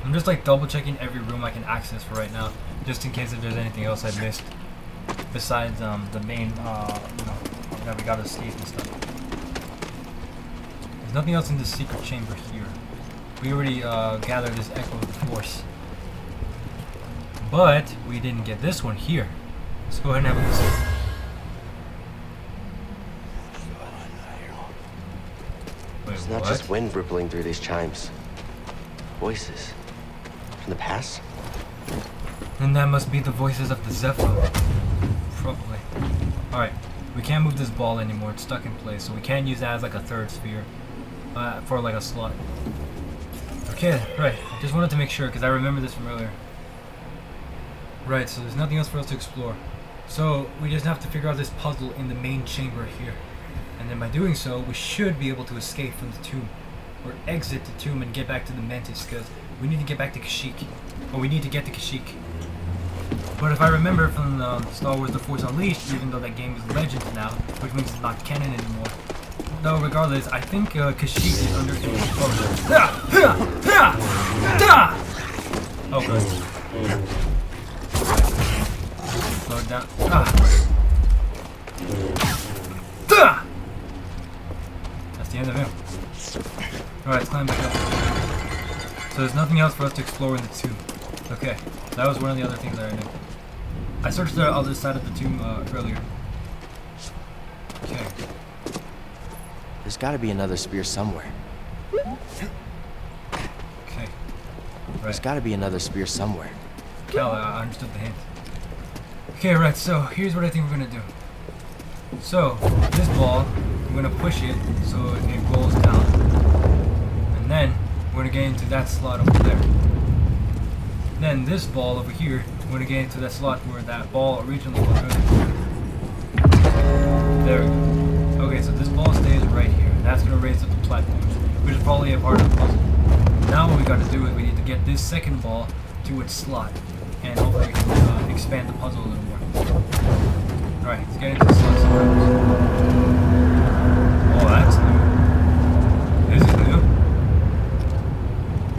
I'm just like double checking every room I can access for right now, just in case if there's anything else I missed besides um, the main, uh, you know, that we gotta escape and stuff. There's nothing else in this secret chamber here. We already uh, gathered this echo of the force, but we didn't get this one here. Let's go ahead and have a listen. It's not what? Just wind rippling through these chimes. Voices. From the past? And that must be the voices of the Zeffo. Probably. Alright. We can't move this ball anymore. It's stuck in place. So we can't use that as like a third sphere. Uh, for like a slot. Okay. Right. I just wanted to make sure because I remember this from earlier. Right. So there's nothing else for us to explore. So we just have to figure out this puzzle in the main chamber here. And then by doing so, we should be able to escape from the tomb. Or exit the tomb and get back to the Mantis, because we need to get back to Kashyyyk. Or we need to get to Kashyyyk. But if I remember from um, Star Wars The Force Unleashed, even though that game is Legends now, which means it's not canon anymore. Though regardless, I think uh, Kashyyyk is under control. Okay. Slow it down. Ah. That's the end of him. Alright, let's climb back up. So there's nothing else for us to explore in the tomb. Okay, that was one of the other things I knew. I searched the other side of the tomb uh, earlier. Okay. There's gotta be another spear somewhere. Okay. Right. There's gotta be another spear somewhere. Cal, I understood the hint. Okay, right, so here's what I think we're gonna do. So, this ball, we're gonna push it so it rolls down. And then we're gonna get into that slot over there. Then this ball over here, we're gonna get into that slot where that ball originally was earlier. There we go. Okay, so this ball stays right here. That's gonna raise up the platform, which is probably a part of the puzzle. Now what we gotta do is we need to get this second ball to its slot. And hopefully we can uh, expand the puzzle a little more. Alright, let's get into the slot somewhere else. Oh, that's new. This is new.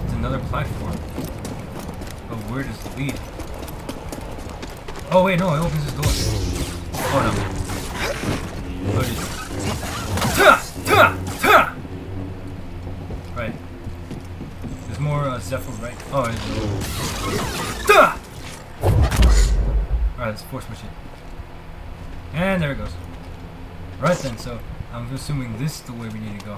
It's another platform. But where does it lead? Oh wait, no, it opens this door. Oh no. Oh jeez. Right. There's more uh, Zephyr, right? Oh, it's... Alright, let's force my shit. And there it goes. Right then, so... I'm assuming this is the way we need to go.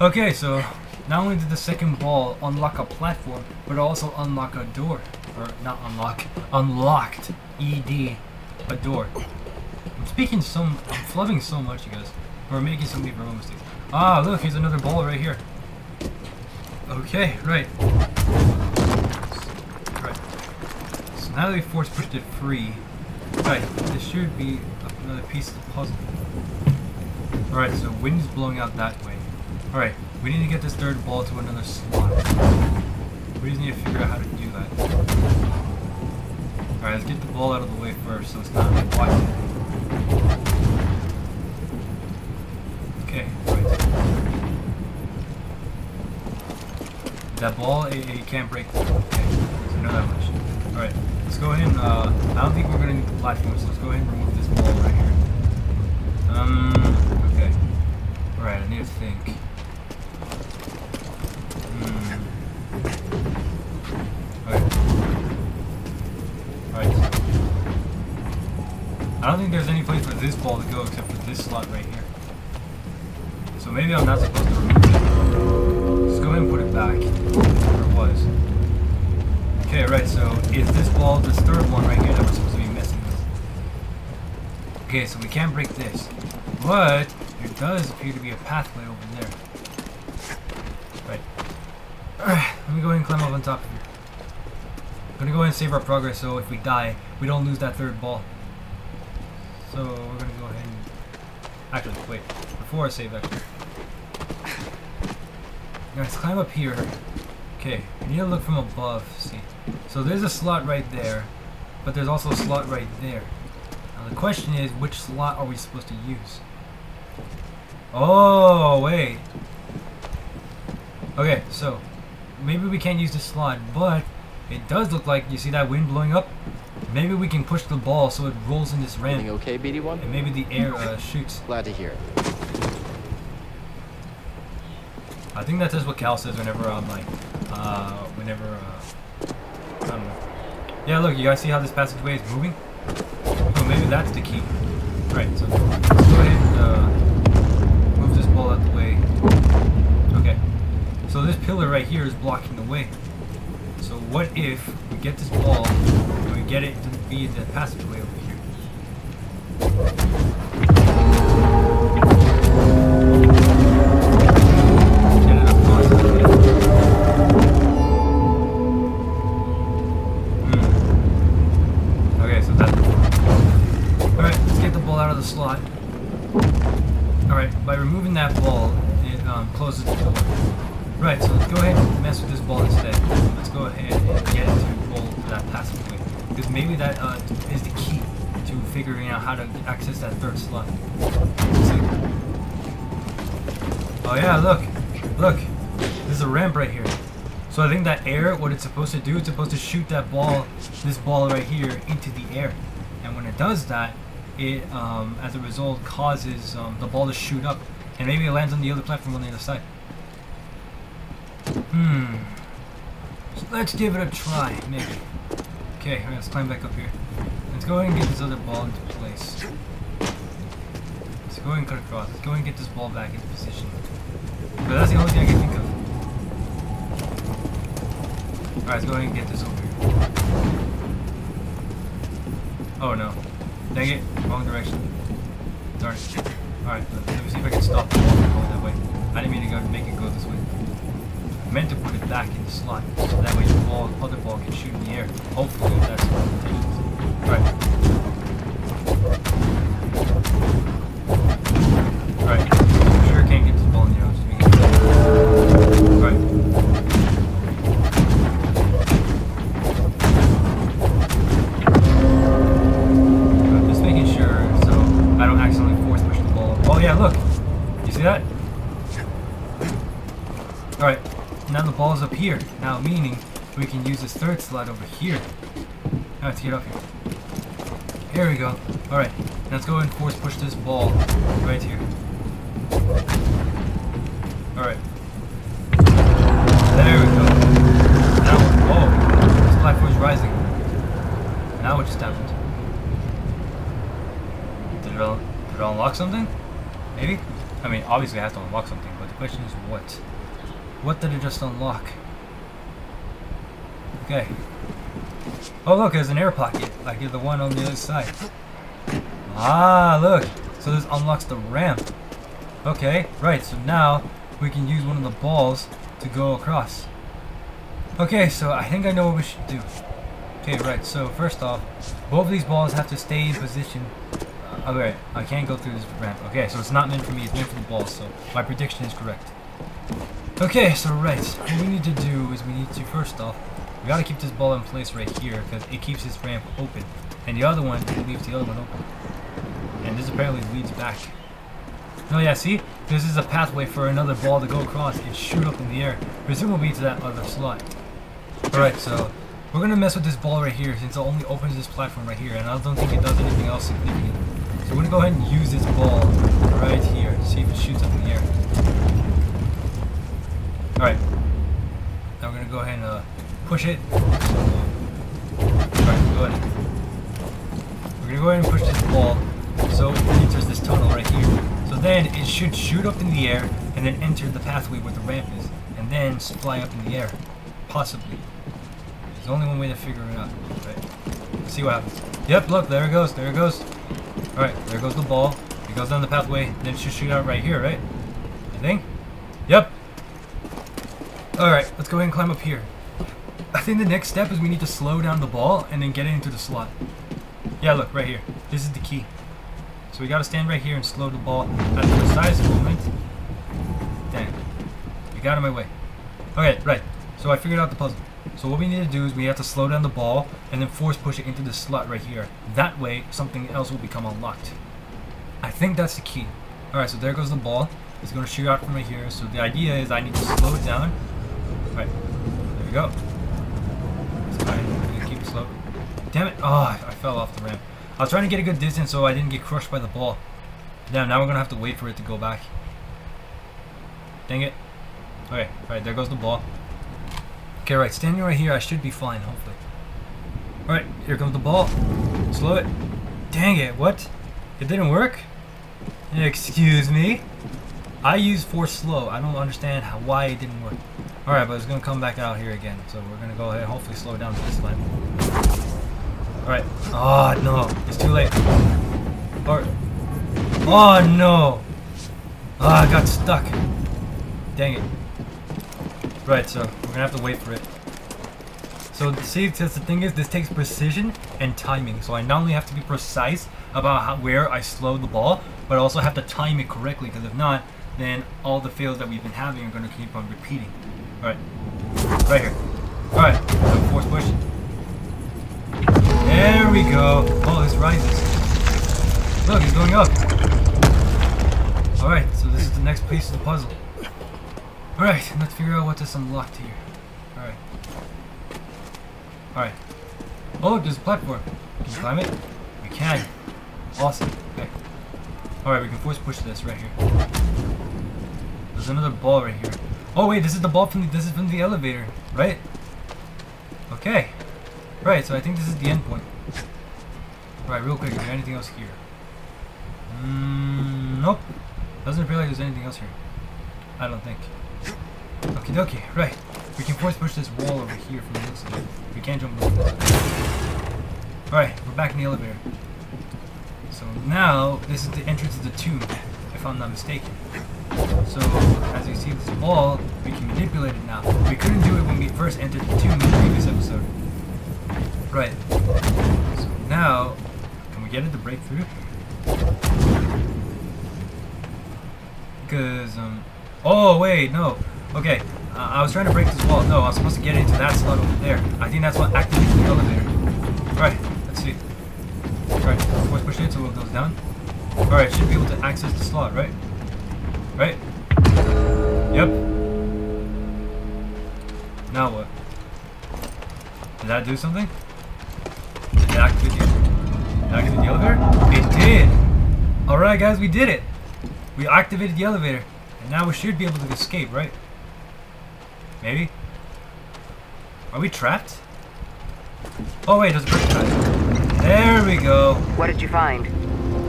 Okay, so not only did the second ball unlock a platform, but also unlock a door. Or not unlock, unlocked, E D, a door. I'm speaking so, I'm flubbing so much, you guys. We're making so many verbal mistakes. Ah, look, here's another ball right here. Okay, right. Right. So now that we force pushed it free, right, this should be another piece of the puzzle. Alright, so wind is blowing out that way. Alright, we need to get this third ball to another slot. We just need to figure out how to do that. Alright, let's get the ball out of the way first so it's not like watching it. Okay, right. That ball, it, it can't break. Okay, so we know that much. Alright, let's go ahead and, uh, I don't think we're gonna need the platform, so let's go ahead and remove this ball right here. Um, okay. Alright, I need to think. I don't think there's any place for this ball to go except for this slot right here. So maybe I'm not supposed to remove it. Let's go ahead and put it back where it was. Okay, right, so is this ball this third one right here that we're supposed to be messing with? Okay, so we can't break this. But there does appear to be a pathway over there. Right. Alright, let me go ahead and climb up on top of here. I'm gonna go ahead and save our progress so if we die, we don't lose that third ball. So we're gonna go ahead and actually wait before I save that. Guys, climb up here. Okay, you need to look from above. See, so there's a slot right there, but there's also a slot right there. Now the question is, which slot are we supposed to use? Oh wait. Okay, so maybe we can't use this slot, but it does look like you see that wind blowing up. Maybe we can push the ball so it rolls in this ramp. Okay, B D one? And maybe the air uh, shoots. Glad to hear it. I think that's just what Cal says whenever I'm like, uh, whenever, uh, I don't know. Yeah, look, you guys see how this passageway is moving? So maybe that's the key. Alright, so let's go ahead and uh, move this ball out the way. Okay. So this pillar right here is blocking the way. So what if we get this ball, get it to be the passageway over here. Hmm. Okay, so that's alright, let's get the ball out of the slot. Alright, by removing that ball, it um, closes the door. Right, so let's go ahead and mess with this ball instead. Let's go ahead and get it to roll to that passageway. Because maybe that uh, is the key to figuring out how to access that third slot. Oh yeah, look, look, there's a ramp right here. So I think that air, what it's supposed to do, it's supposed to shoot that ball, this ball right here, into the air. And when it does that, it, um, as a result, causes um, the ball to shoot up. And maybe it lands on the other platform on the other side. Hmm. So let's give it a try, maybe. Okay, let's climb back up here. Let's go ahead and get this other ball into place. Let's go ahead and cut across. Let's go ahead and get this ball back into position. But that's the only thing I can think of. Alright, let's go ahead and get this over here. Oh no. Dang it, wrong direction. Darn it. Alright, let me see if I can stop the ball from going that way. I didn't mean to go make it go this way. I meant to put it back in the slot, so that way the ball, other ball can shoot in the air. Hopefully that's what it takes. Alright. Alright. Sure can't get this ball in the air. Alright. I'm just making sure so I don't accidentally force push the ball. Oh yeah, look! You see that? Alright. Now the ball's up here. Now meaning we can use this third slot over here. Now let's get up here. Here we go. Alright. Let's go and force push this ball right here. Alright. There we go. Now, whoa. This platform's rising. Now what just happened? Did it, all, did it unlock something? Maybe, I mean, obviously it has to unlock something, but the question is what? What did it just unlock? Okay. Oh look, there's an air pocket, like the one on the other side. Ah, look! So this unlocks the ramp. Okay, right, so now we can use one of the balls to go across. Okay, so I think I know what we should do. Okay, right, so first off, both of these balls have to stay in position. Uh, Alright, I can't go through this ramp. Okay, so it's not meant for me, it's meant for the balls, so my prediction is correct. Okay, so right, what we need to do is we need to, first off, we gotta keep this ball in place right here, because it keeps this ramp open. And the other one, it leaves the other one open. And this apparently leads back. Oh yeah, see? This is a pathway for another ball to go across and shoot up in the air, presumably to that other slot. Alright, so we're gonna mess with this ball right here, since it only opens this platform right here, and I don't think it does anything else significant. So we're gonna go ahead and use this ball right here, see if it shoots up in the air. Alright. Now we're gonna go ahead and uh, push it. Alright, go ahead. We're gonna go ahead and push this ball so it enters this tunnel right here. So then it should shoot up in the air and then enter the pathway where the ramp is, and then fly up in the air. Possibly. There's only one way to figure it out. Right. See what happens. Yep, look, there it goes, there it goes. Alright, there goes the ball. It goes down the pathway, then it should shoot out right here, right? I think? Yep. Alright, let's go ahead and climb up here. I think the next step is we need to slow down the ball and then get it into the slot. Yeah, look, right here. This is the key. So we gotta stand right here and slow the ball at the precise moment. Dang. You got in my way. Okay, right. So I figured out the puzzle. So what we need to do is we have to slow down the ball and then force push it into the slot right here. That way, something else will become unlocked. I think that's the key. Alright, so there goes the ball. It's gonna shoot out from right here. So the idea is I need to slow it down. Right. There we go. It's fine. I'm gonna keep it slow. Damn it. Oh, I fell off the ramp. I was trying to get a good distance so I didn't get crushed by the ball. Damn, now we're gonna have to wait for it to go back. Dang it. Okay, right, there goes the ball. Okay, right, standing right here, I should be fine, hopefully. Alright, here comes the ball. Slow it. Dang it, what? It didn't work? Excuse me? I used force slow. I don't understand how, why it didn't work. Alright, but it's gonna come back out here again. So we're gonna go ahead and hopefully slow it down to this time. Alright. Oh no, it's too late. Or oh no! Oh, I got stuck. Dang it. Right, so we're gonna have to wait for it. So see, that's the thing is, this takes precision and timing. So I not only have to be precise about how, where I slow the ball, but I also have to time it correctly, because if not, then all the fails that we've been having are gonna keep on repeating. Alright. Right here. Alright, so force push. There we go. Oh, this rises. Look, it's going up. Alright, so this is the next piece of the puzzle. Alright, let's figure out what this unlocked here. Alright. Alright. Oh, look, there's a platform. Can we climb it? We can. Awesome. Okay. Alright, we can force push this right here. There's another ball right here. Oh wait, this is the ball from the, this is from the elevator, right? Okay. Right, so I think this is the end point. Alright, real quick, is there anything else here? Mm, nope. Doesn't appear like there's anything else here. I don't think. Okie dokie, right. We can force push this wall over here from the other side. We can't jump over this. Alright, we're back in the elevator. So now, this is the entrance to the tomb, if I'm not mistaken. So, as you see this wall, we can manipulate it now. We couldn't do it when we first entered the tomb in the previous episode. Right, so now, can we get it to break through? Because, um, oh wait, no, okay, uh, I was trying to break this wall, no, I was supposed to get into that slot over there. I think that's what activates the elevator. Alright, let's see. Alright, force push it so it goes down. Alright, should be able to access the slot, right? Right? Yep. Now what? Did that do something? Did it activate the elevator? It did! Alright guys, we did it! We activated the elevator. And now we should be able to escape, right? Maybe? Are we trapped? Oh wait, there's a break time. There we go. What did you find?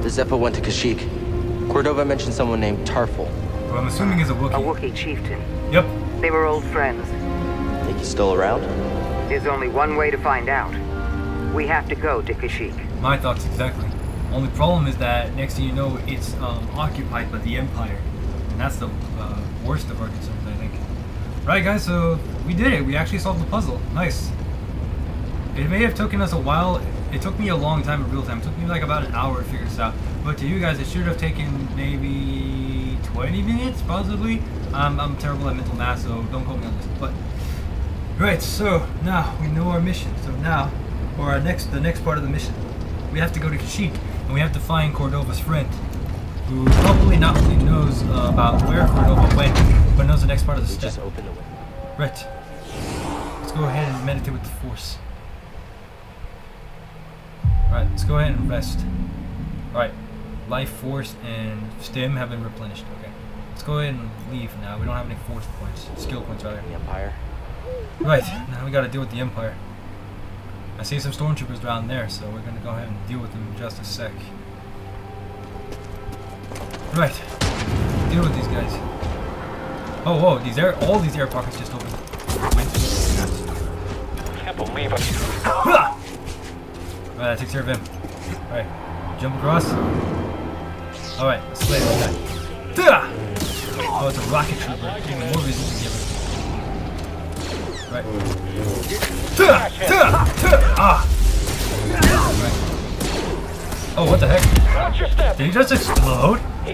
The Zeffo went to Kashyyyk. Cordova mentioned someone named Tarful. Well, I'm assuming he's a Wookiee. A Wookiee chieftain. Yep. They were old friends. Think he's still around? There's only one way to find out. We have to go to Kashyyyk. My thoughts exactly. Only problem is that next thing you know, it's um, occupied by the Empire. And that's the uh, worst of our concerns, I think. Right, guys, so we did it. We actually solved the puzzle. Nice. It may have taken us a while. It took me a long time in real time. It took me like about an hour to figure this out. But to you guys, it should have taken maybe twenty minutes, possibly. Um, I'm terrible at mental math, so don't quote me on this. But right, so now we know our mission. So now, for our next, the next part of the mission, we have to go to Kashyyyk, and we have to find Cordova's friend, who probably not only really knows uh, about where Cordova went, but knows the next part of the step. Just open the window. Right. Let's go ahead and meditate with the Force. Alright, let's go ahead and rest. Alright, life, force, and stem have been replenished. Okay. Let's go ahead and leave now. We don't have any force points. Skill points, rather. The Empire. Right, now we gotta deal with the Empire. I see some stormtroopers down there, so we're gonna go ahead and deal with them in just a sec. Right. Deal with these guys. Oh, whoa, these air, all these air pockets just opened. Can't believe it. Alright, that takes care of him. Alright, jump across. Alright, let's play it like that. Oh, it's a rocket trooper. More reason to give it. Right. Ah. Right. Oh, what the heck? Did he just explode? You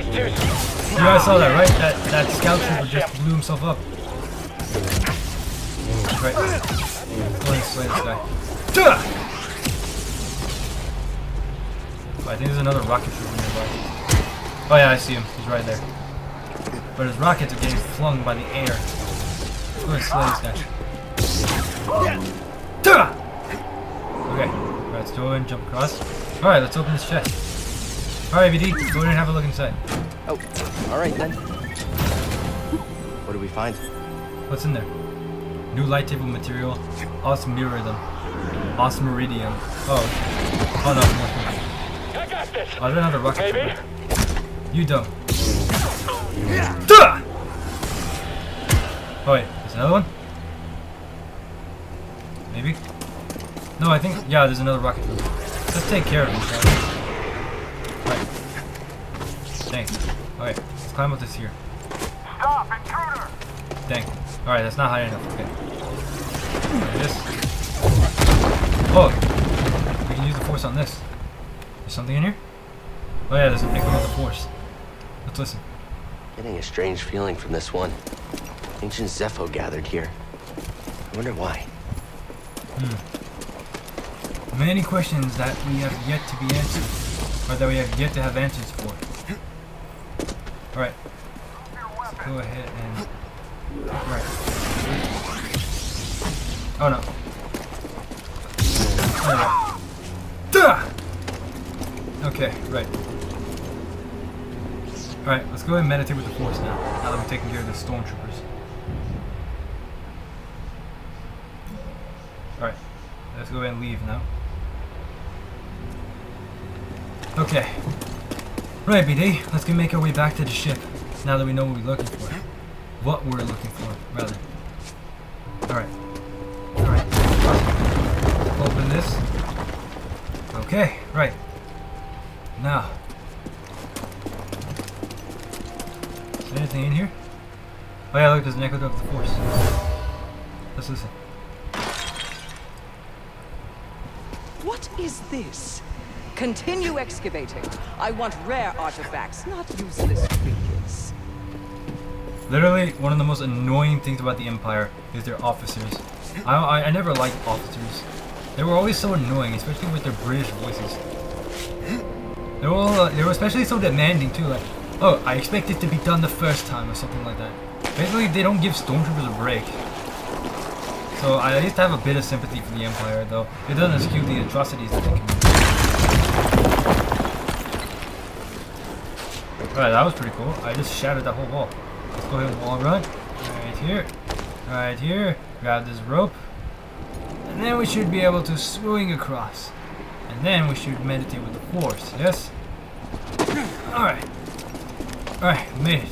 guys saw that, right? That, that scout trooper just blew himself up. Right. Go ahead and slay this guy. I think there's another rocket trooper nearby. Oh yeah, I see him. He's right there. But his rockets are getting flung by the air. Let's go ahead and slay this guy. Okay. Alright, let's go ahead and jump across. Alright, let's open this chest. Alright, B D, go ahead and have a look inside. Oh, alright then. What do we find? What's in there? New light table material. Osmiridum. Osmiridium. Oh. Oh no, no, no. I don't have a rocket. Maybe. You don't. Yeah. Oh wait, there's another one? Maybe? No, I think, yeah, there's another rocket. Let's take care of this guy. Right. Dang. Alright, let's climb up this here. Stop, intruder! Dang. Alright, that's not high enough. Okay. There it is. Oh! We can use the force on this. There's something in here? Oh yeah, there's an echo of the force. Let's listen. Getting a strange feeling from this one. Ancient Zeffo gathered here. I wonder why. Hmm. Many questions that we have yet to be answered. Or that we have yet to have answers for. Alright. Let's go ahead and... Alright. Oh no. Oh no. Duh! Okay, right. Alright, let's go ahead and meditate with the force now. Now that we're taking care of the stormtroopers. Alright, let's go ahead and leave now. Okay. Right, B D, let's go make our way back to the ship. Now that we know what we're looking for. What we're looking for, rather. Alright. Alright. Open this. Okay, right. Now, is there anything in here? Oh yeah, look, there's an echo of the force. Let's listen. What is this? Continue excavating. I want rare artifacts, not useless trinkets. Literally, one of the most annoying things about the Empire is their officers. I, I, I never liked officers. They were always so annoying, especially with their British voices. They were, all, uh, they were especially so demanding too, like, oh, I expect it to be done the first time or something like that. Basically, they don't give stormtroopers a break. So I at least have a bit of sympathy for the Empire, though it doesn't excuse the atrocities that they commit. Alright, that was pretty cool. I just shattered that whole wall. Let's go ahead and wall run. Right here. Right here. Grab this rope. And then we should be able to swing across. And then we should meditate with the force, yes? Alright. Alright, we made it.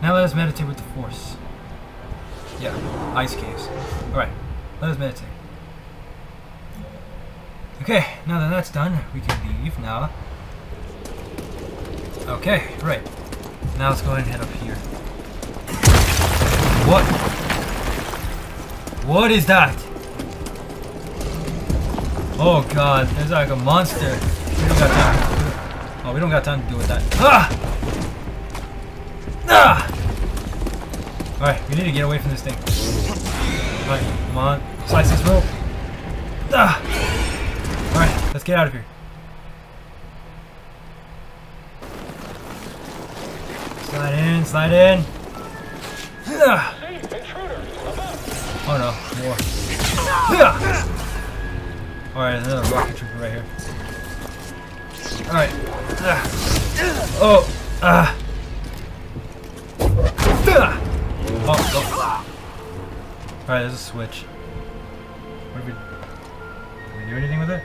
Now let us meditate with the Force. Yeah, ice caves. Alright, let us meditate. Okay, now that that's done, we can leave now. Okay, right. Now let's go ahead and head up here. What? What is that? Oh god, there's like a monster. We don't got time to do it. Oh, we don't got time to deal with that. Ah! Ah! Alright, we need to get away from this thing. Alright, come on. Slice this rope. Ah! Alright, let's get out of here. Slide in, slide in. Ah! Oh no, more. Ah! Alright, there's another rocket trooper right here. Alright. Ah. Oh! Ah! Oh, oh. Alright, there's a switch. What did we, did we do anything with it?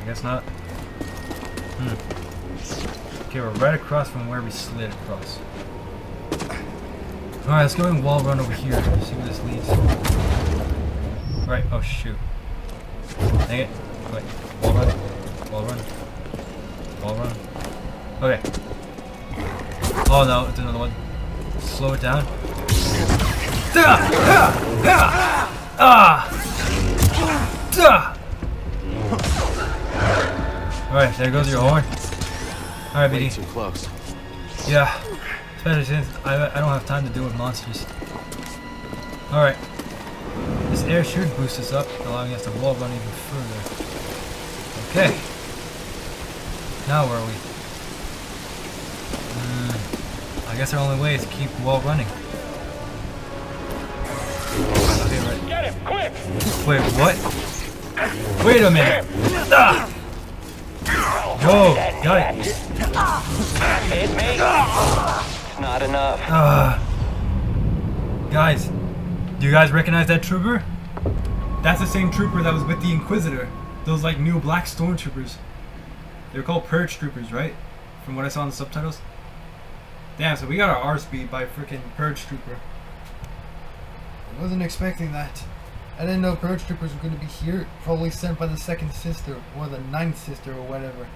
I guess not. Hmm. Okay, we're right across from where we slid across. Alright, let's go and wall run over here. See where this leads. Alright, oh shoot. Dang it. Wait. Wall run. Wall run. Wall run. Okay. Oh no, it's another one. Slow it down. Alright, there goes your horn. Alright, B D. Too close. Yeah. Especially since I, I don't have time to deal with monsters. Alright. This air should boost us up, allowing us to wall run even further. Okay. Now where are we? I guess our only way is to keep wall running. Okay, right. Get him, quick! Wait, what? Wait a minute! Ah! Yo, got it! Hit me! It's not enough. Uh, guys, do you guys recognize that trooper? That's the same trooper that was with the Inquisitor. Those like new black stormtroopers. They're called Purge Troopers, right? From what I saw in the subtitles. Damn, so we got our R-Speed by freaking Purge Trooper. I wasn't expecting that. I didn't know Purge Troopers were going to be here, probably sent by the Second Sister, or the Ninth Sister, or whatever.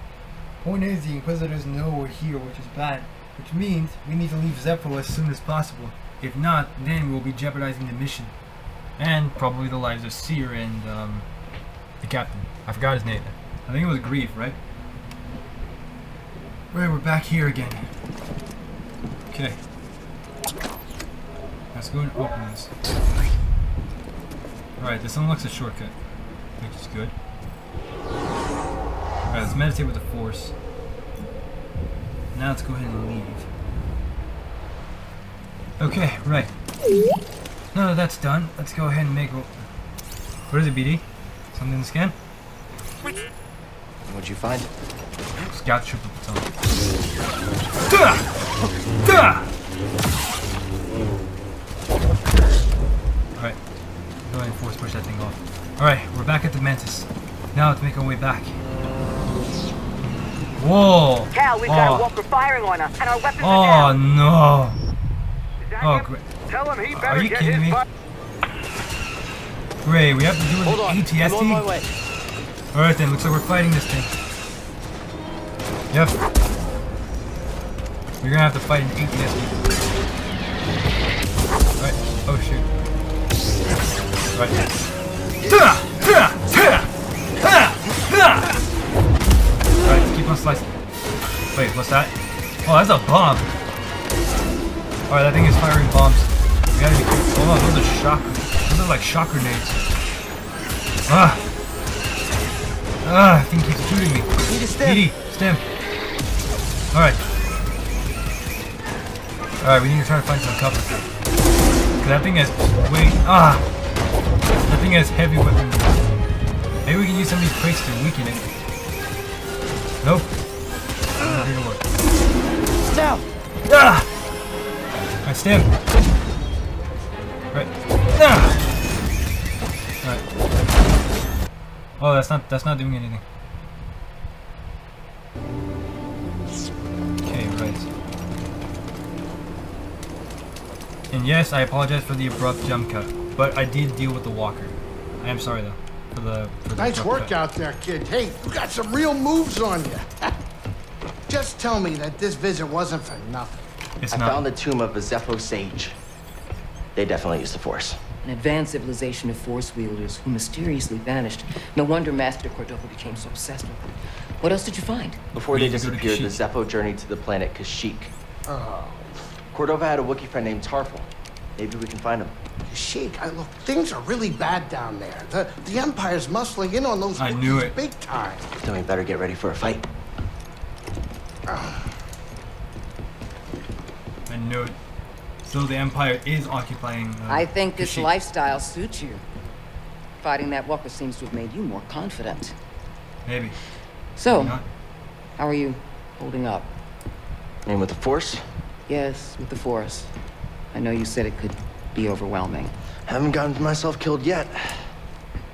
Point is, the Inquisitors know we're here, which is bad. Which means, we need to leave Zeffo as soon as possible. If not, then we'll be jeopardizing the mission. And probably the lives of Cere and, um, the Captain. I forgot his name. I think it was Greez, right? Right, we're back here again. Okay, let's go and open this. Alright, this unlocks a shortcut, which is good. Alright, let's meditate with the Force. Now let's go ahead and leave. Okay, right. Now that that's done, let's go ahead and make... What is it, B D? Something to scan? What'd you find? Scout Trooper Battalion. Alright. Go ahead and force push that thing off. Alright, we're back at the Mantis. Now let's make our way back. Whoa! Cal, we've oh. got a walker firing on us, and our weapons oh, are down. No. Oh, great. Tell him he better are you get kidding me? Great, we have to do with the A T S T? Alright then, looks like we're fighting this thing. Yep. We're gonna have to fight an A T S T. Alright. Oh shoot. Alright. Alright, keep on slicing. Wait, what's that? Oh, that's a bomb. Alright, that thing is firing bombs. We gotta be careful. Hold on, those are shock those are like shock grenades. Ah! Ah, I think he's shooting me. Need a stem. P D, stem. Alright. Alright, we need to try to find some cover. Cause that thing has way ah that thing has heavy weapons. Maybe we can use some of these crates to weaken it. Nope. Uh, not gonna work. Stop! Ah! Alright, stem. Right. Ah! Alright. Oh that's not that's not doing anything. And yes, I apologize for the abrupt jump cut, but I did deal with the walker. I am sorry though. For the, for the nice work cut. Out there, kid. Hey, you got some real moves on you. Just tell me that this visit wasn't for nothing. It's I not. found the tomb of a Zeffo sage. They definitely used the Force. An advanced civilization of Force wielders who mysteriously vanished. No wonder Master Cordova became so obsessed with them. What else did you find? Before they disappeared, the Zeffo journeyed to the planet Kashyyyk. Oh. Cordova had a Wookiee friend named Tarful. Maybe we can find him. Kashyyyk, I look, things are really bad down there. The the Empire's muscling in on those Wookiees big time. Then we better get ready for a fight. I knew it. So the Empire is occupying. Uh, I think this Kashyyyk. lifestyle suits you. Fighting that walker seems to have made you more confident. Maybe. So, Maybe how are you holding up? And with the Force? Yes, with the Force. I know you said it could be overwhelming. Haven't gotten myself killed yet.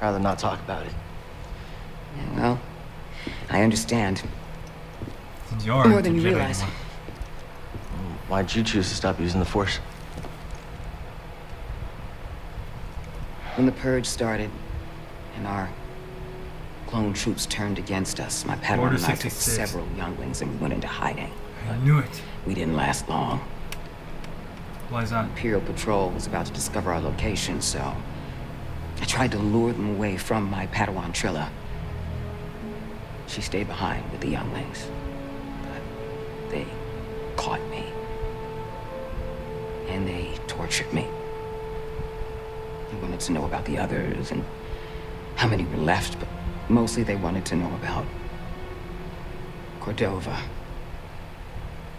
Rather not talk about it. Yeah, well, I understand. Since you are more than you realize. Anymore. Why'd you choose to stop using the Force? When the Purge started, and our clone troops turned against us, my Padawan and I took several younglings and we went into hiding. I knew it. We didn't last long. Why is that? Imperial Patrol was about to discover our location, so I tried to lure them away from my Padawan Trilla. She stayed behind with the younglings, but they caught me, and they tortured me. They wanted to know about the others and how many were left, but mostly they wanted to know about Cordova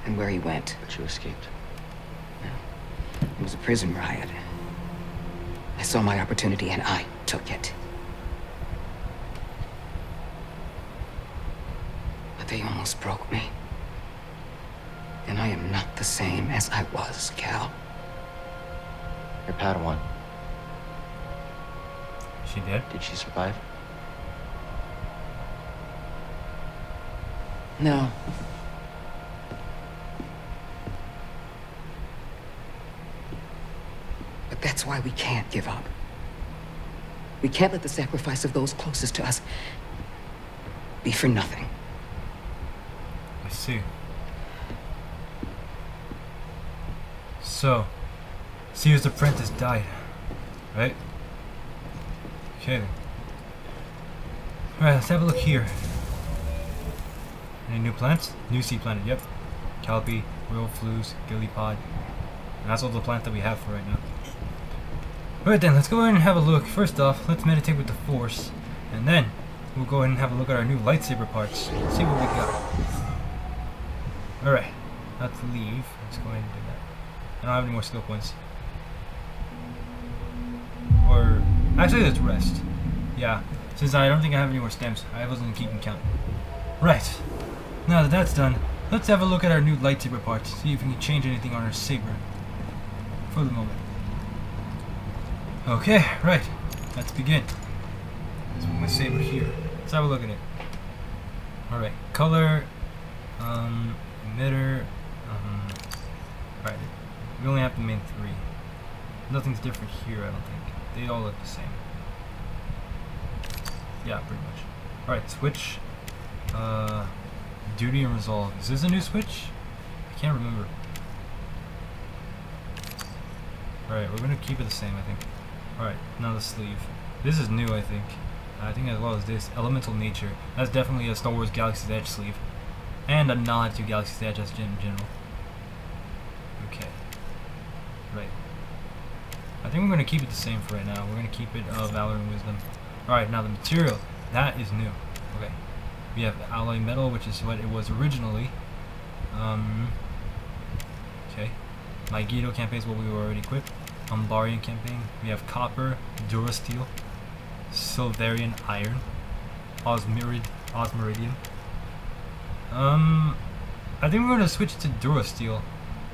and where he went. But you escaped. It was a prison riot. I saw my opportunity and I took it. But they almost broke me. And I am not the same as I was, Cal. Your Padawan. She did? Did she survive? No. That's why we can't give up. We can't let the sacrifice of those closest to us be for nothing. I see. So, Cere's apprentice died, right? Okay. All right, let's have a look here. Any new plants? New sea planet. Yep. Calpy, royal flues, gillipod. And that's all the plants that we have for right now. Alright then, let's go ahead and have a look. First off, let's meditate with the Force, and then we'll go ahead and have a look at our new lightsaber parts. See what we got. Alright, let's leave. Let's go ahead and do that. I don't have any more skill points. Or, actually let's rest. Yeah, since I don't think I have any more stems. I wasn't keeping count. Right, now that that's done, let's have a look at our new lightsaber parts. See if we can change anything on our saber. For the moment. Okay, right. Let's begin. Let's put my saber here. Let's have a look at it. Alright, color, um, emitter, um, alright. We only have the main three. Nothing's different here, I don't think. They all look the same. Yeah, pretty much. Alright, switch, uh, duty and resolve. Is this a new switch? I can't remember. Alright, we're gonna keep it the same, I think. Alright, now the sleeve. This is new, I think. I think as well as this. Elemental Nature. That's definitely a Star Wars Galaxy's Edge sleeve. And a nod to Galaxy's Edge as in general. Okay. Right. I think we're going to keep it the same for right now. We're going to keep it uh, Valor and Wisdom. Alright, now the material. That is new. Okay. We have alloy metal, which is what it was originally. Um. Okay. My Guido campaign is what we were already equipped. Umbarian campaign. We have copper, durasteel, Silvarian iron, Osmirid, Osmiridium. Um, I think we're gonna switch to durasteel,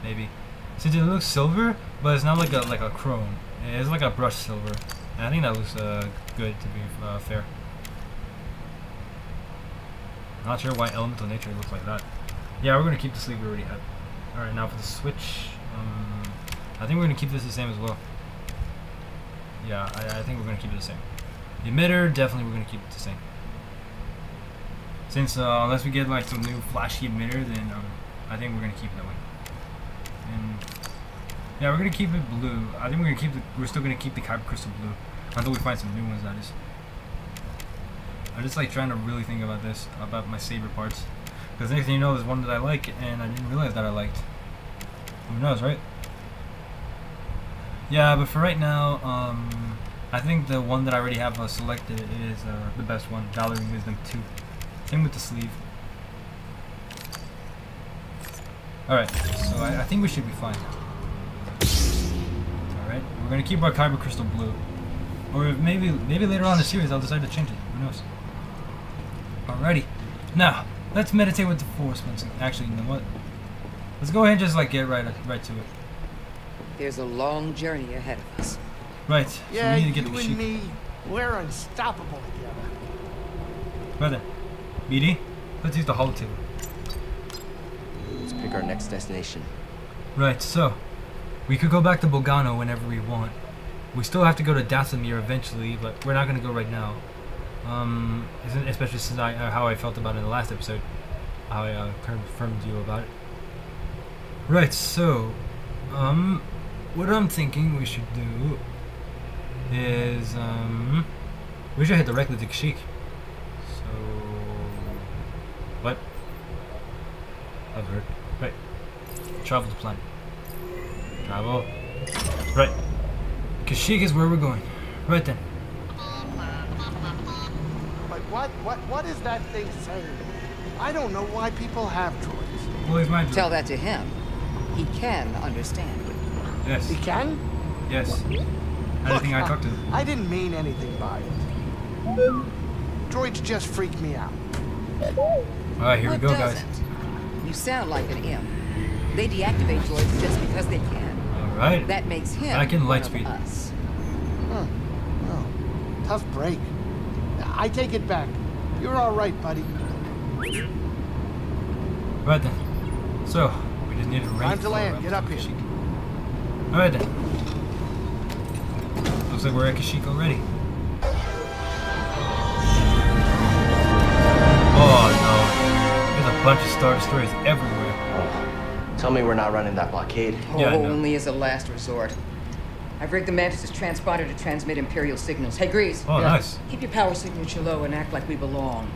maybe, since it looks silver, but it's not like a like a chrome. It's like a brushed silver. And I think that looks uh, good to be uh, fair. Not sure why elemental nature looks like that. Yeah, we're gonna keep the sleeve we already have. All right, now for the switch. Um, I think we're going to keep this the same as well. Yeah, I, I think we're going to keep it the same. The emitter, definitely we're going to keep it the same. Since, uh, unless we get like some new flashy emitter, then um, I think we're going to keep it that way. And yeah, we're going to keep it blue. I think we're going to keep the, we're still going to keep the Kyber crystal blue. Until we find some new ones, that is. I'm just like trying to really think about this, about my saber parts. Because next thing you know, there's one that I like, and I didn't realize that I liked. Who knows, right? Yeah, but for right now, um, I think the one that I already have uh, selected is uh, the best one. Valerie Wisdom two. Same with the sleeve. Alright, so I, I think we should be fine. Alright, we're going to keep our Kyber crystal blue. Or maybe maybe later on in the series I'll decide to change it. Who knows? Alrighty. Now, let's meditate with the Force once again. Actually, you know what? Let's go ahead and just like get right right to it. There's a long journey ahead of us. Right. So yeah, we need to get you the and me, we're unstoppable together. Brother, B D, let's use the holotape. Let's pick our next destination. Right, so we could go back to Bogano whenever we want. We still have to go to Dathomir eventually, but we're not going to go right now. Um, especially since I, uh, how I felt about it in the last episode. How I uh, confirmed you about it. Right, so, um, what I'm thinking we should do is, um, we should head directly to Kashyyyk. So, what? I've heard. Right. Travel to planet. Travel. Right. Kashyyyk is where we're going. Right then. But what, what, what is that thing saying? I don't know why people have droids. Well, he's my droid. Tell that to him. He can understand. Yes. He can? Yes. I don't think I talked to him. I didn't mean anything by it. Droids just freak me out. Alright, here what we go, doesn't? guys. You sound like an imp. They deactivate droids just because they can. Right. That makes him back in light speed. Us. Huh. Oh. Tough break. I take it back. You're all right, buddy. Right then. So we just need to raise. Time to land. Get up here. Kashyyyk. All right then. Looks like we're at Kashyyyk already. Oh no! There's a bunch of Star Destroyers everywhere. Tell me we're not running that blockade. Oh, yeah, only as a last resort. I've rigged the Mantis' transponder to transmit Imperial signals. Hey, Greez. Oh, yeah. Nice. Keep your power signature low and act like we belong.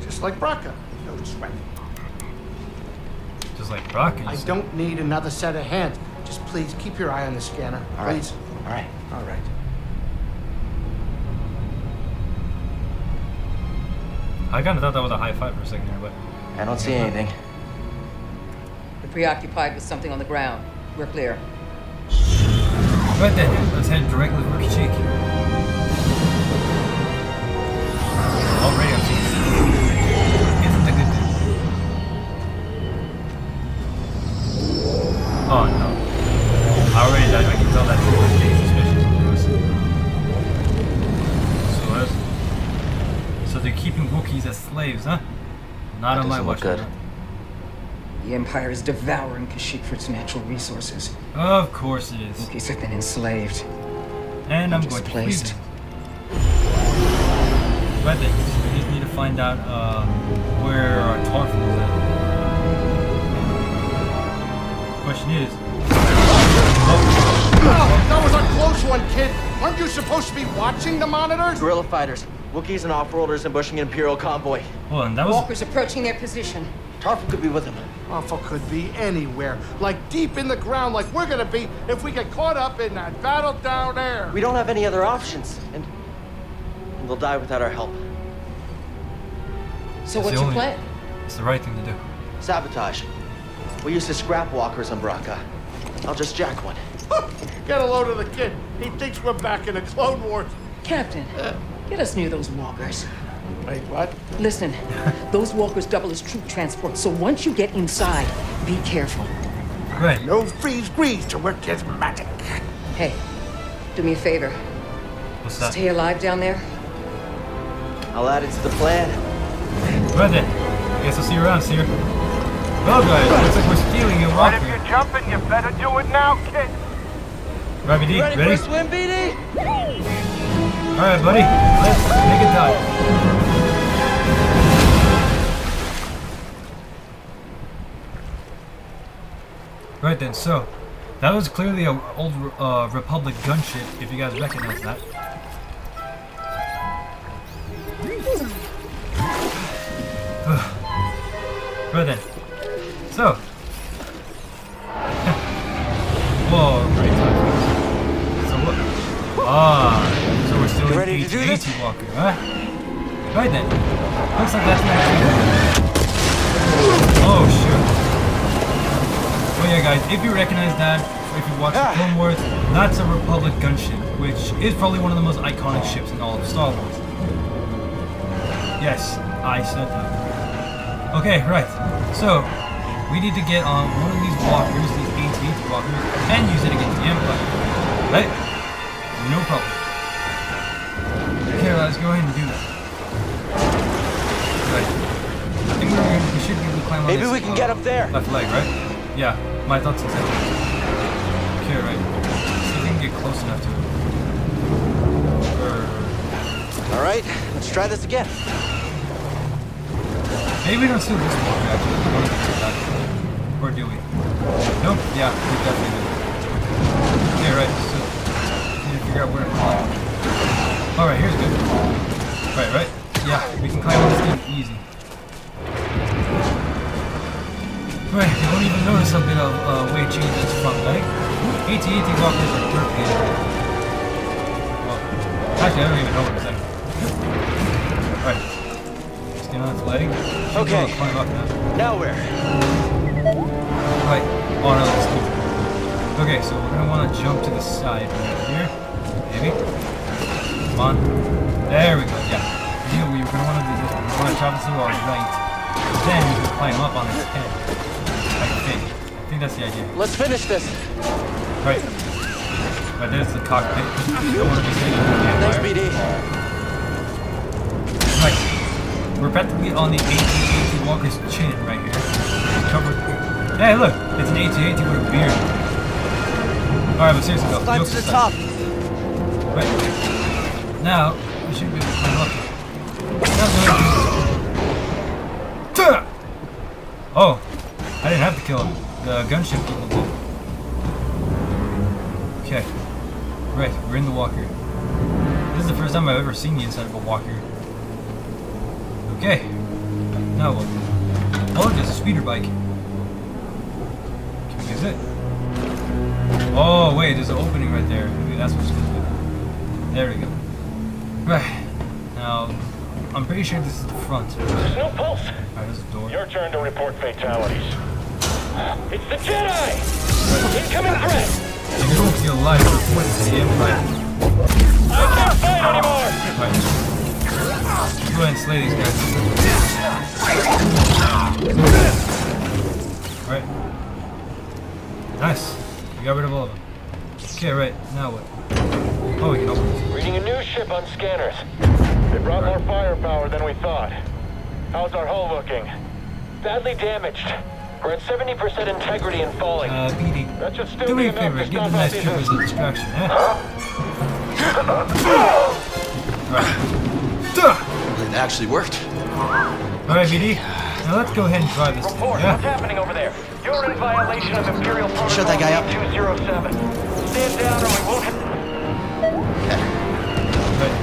Just like Bracca. No sweat. Just like Bracca. I don't need another set of hands. Just please keep your eye on the scanner. All right. Please. All right. All right. I kind of thought that was a high five for a second there, but I don't see anything. Preoccupied with something on the ground. We're clear. Right then, let's head directly for Kashyyyk. Already, I'm seeing. Isn't that good thing? Oh no! I already died. I can tell that was being suspicious. So that's. So they're keeping Wookiees as slaves, huh? Not on my watch. That doesn't look good. The Empire is devouring Kashyyyk for its natural resources. Of course it is. Wookiees have been enslaved. And I'm going displaced. to placed. Right then, we just need to find out uh, where our Tarful is at. Question is... Oh. Oh, that was a close one, kid! Aren't you supposed to be watching the monitors? Guerrilla fighters. Wookiees and off-worlders ambushing an Imperial convoy. Well, and that was... Walkers approaching their position. Tarful could be with him. Tarful could be anywhere, like deep in the ground, like we're gonna be if we get caught up in that battle down there. We don't have any other options, and, and they'll die without our help. So what's your plan? It's the right thing to do. Sabotage. We used to scrap walkers on Bracca. I'll just jack one. Get a load of the kid. He thinks we're back in the Clone Wars. Captain, uh, get us near those walkers. Wait, what? Listen, those walkers double as troop transport, so once you get inside, be careful. Right. No freeze breeze to work his magic. Hey, do me a favor. What's that? Stay alive down there. I'll add it to the plan. Right then. Guess I'll see you around, Cere. Well, guys, looks like we're stealing your walker. But if you're jumping, you better do it now, kid. Right, B D, ready? ready? For a swim, B D? Alright, buddy. Let's make a dive. Right then, so that was clearly an old uh, Republic gunship, if you guys recognize that. Ugh. Right then, so whoa, great time. So look, ah, so we're still in ready to AT Walker, huh? Right then, looks like that's next. Oh shoot. Oh yeah guys, if you recognize that, if you watch ah. Clone Wars, that's a Republic gunship, which is probably one of the most iconic ships in all of Star Wars. Yes, I said that. Okay, right. So, we need to get on one of these walkers, these A T A T walkers, and use it against the Empire. Right? No problem. Okay, let's go ahead and do that. Right. I think we're gonna, we should be able to climb on Maybe this, we can uh, get up there. Left leg, right? Yeah, my thoughts exactly. Okay, right. See if we can get close enough to it. All right, let's try this again. Maybe we don't steal this one actually. Or do we? Nope. Yeah, we definitely do. Okay, right. So we need to figure out where to climb. All right, here's good. All right, right. Yeah, we can climb on this thing easy. Right, you don't even notice a bit of uh, weight change in its front leg. A T A T walkers are dirt paid. Well, actually, I don't even know what it's like. Alright. Just get on its leg. She okay. Climb up now. Now where? Right. Oh no, that's cool. Okay, so we're going to want to jump to the side right here. Maybe. Come on. There we go, yeah. You know, we're going to want to do this. We want to chop this to our right. Then we can climb up on its head. I think. I think that's the idea. Let's finish this. Right. Right, there's the cockpit. You don't want to be sitting in the Thanks, B D. Right. We're practically on the A T A T walker's chin right here. Covered. Hey, look! It's an A T A T with a beard. Alright, but seriously, though. Climb to the top. Right. Now, we should be able to climb up. That's oh! I didn't have to kill him. The gunship people did. Okay. Right, we're in the walker. This is the first time I've ever seen the inside of a walker. Okay. Now what? Oh, look, there's a speeder bike. Can we use it? Oh, wait, there's an opening right there. Maybe that's what's supposed to be. There we go. Right. Now, I'm pretty sure this is the front. There's no pulse. Alright, there's a door. Your turn to report fatalities. It's the Jedi! Incoming threat! You don't feel alive when it's the Empire. I can't fight anymore! Right. Go ahead and slay these guys. Alright. Nice. We got rid of all of them. Okay, right. Now what? Oh, we can open this. Reading a new ship on scanners. They brought more firepower than we thought. How's our hull looking? Badly damaged. We're at seventy percent integrity and falling. Uh, B D, that should still do me a favor, give the nice troopers a distraction, eh? Right. It actually worked. Alright, B D, now let's go ahead and try this Report, thing, yeah? What's happening over there? You're in violation of Imperial Protocol Shut that guy up. two oh seven. Stand down or we won't... Okay. Right.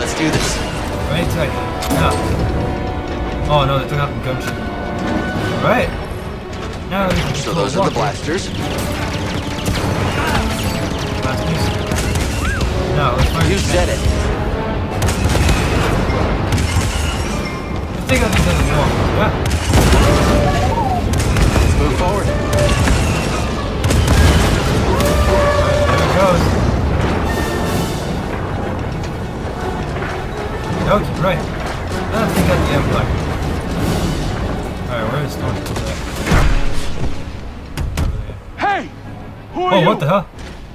Let's do this. Right inside. Now. Oh no, they took out the gunship. Alright. Now So those are the blasters. Blasters. No, let's fire. You said it. Let's take out these other walkers, yeah? Let's move forward. There it goes. Okay, right. Now let's take out the Empire. Alright, where is Storm? Hey! Who are oh, you? What the hell?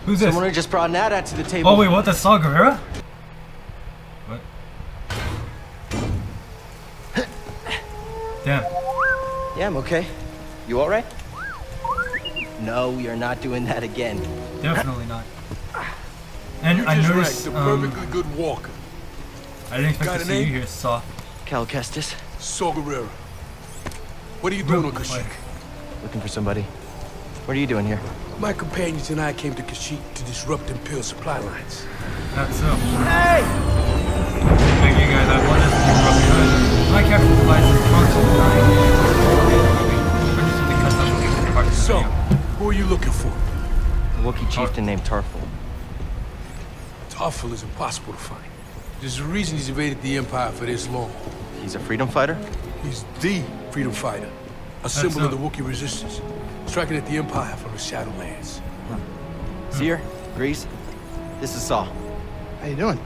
Who's this? Someone just brought an A T A T to the table. Oh, wait, what? That's Saw Gerrera? What? Damn. Yeah, I'm okay. You alright? No, we are not doing that again. Definitely not. And you I just noticed, wrecked a um, perfectly good walker. I didn't expect to see name? you here, Saw. Cal Kestis. Saw Gerrera. What are you doing on Kashyyyk? Looking for somebody. What are you doing here? My companions and I came to Kashyyyk to disrupt Imperial supply lines. That's so. Hey! Thank you guys. I want us to disrupt you. My captain flies the console. So, who are you looking for? A Wookiee chieftain named Tarful. Tarful is impossible to find. There's a reason he's evaded the Empire for this long. He's a freedom fighter? He's the freedom fighter. A symbol of the Wookiee resistance. Striking at the Empire from the Shadowlands. Huh. Cere, Greez, this is Saw. How you doing?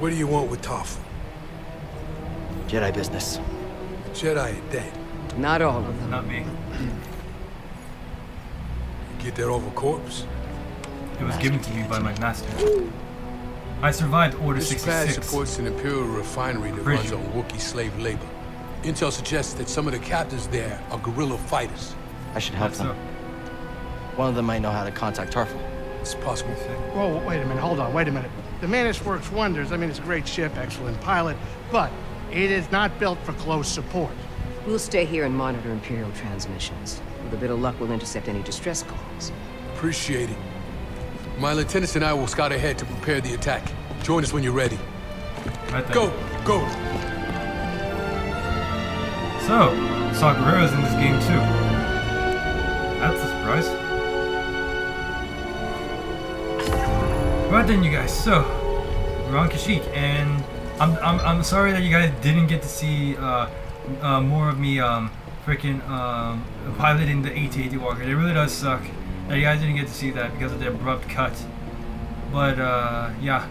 What do you want with Tarful? Jedi business. The Jedi are dead. Not all of them. Not me. You get that over corpse? It was given to me by my master. I survived Order sixty-six. This pad supports an Imperial refinery that runs on Wookiee slave labor. Intel suggests that some of the captains there are guerrilla fighters. I should help them. One of them might know how to contact Tarful. It's possible. Well, wait a minute. Hold on. Wait a minute. The Mantis works wonders. I mean, it's a great ship, excellent pilot, but it is not built for close support. We'll stay here and monitor Imperial transmissions. With a bit of luck, we'll intercept any distress calls. Appreciate it. My lieutenants and I will scout ahead to prepare the attack. Join us when you're ready. Right go! Go! So, Saw Gerrera's in this game too. That's a surprise. Right then, you guys. So, we're on Kashyyyk, and I'm, I'm, I'm sorry that you guys didn't get to see uh, uh, more of me um, freaking um, piloting the A T A T walker. It really does suck. Now you guys didn't get to see that because of the abrupt cut, but uh, yeah,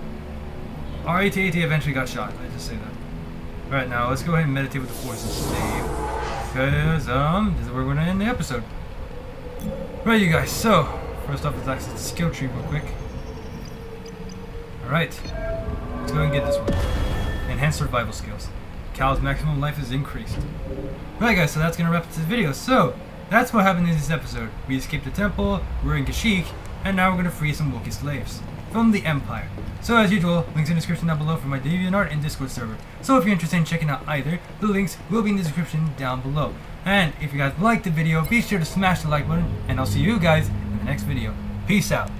our AT-AT eventually got shot. I just say that. All right, now let's go ahead and meditate with the Force and save, because um, this is where we're gonna end the episode. Right, you guys. So first off, let's access the skill tree real quick. All right, let's go ahead and get this one. Enhanced survival skills. Cal's maximum life is increased. All right, guys. So that's gonna wrap up this video. So. That's what happened in this episode. We escaped the temple, we're in Kashyyyk, and now we're going to free some Wookiee slaves from the Empire. So as usual, links in the description down below for my DeviantArt and Discord server. So if you're interested in checking out either, the links will be in the description down below. And if you guys liked the video, be sure to smash the like button, and I'll see you guys in the next video. Peace out.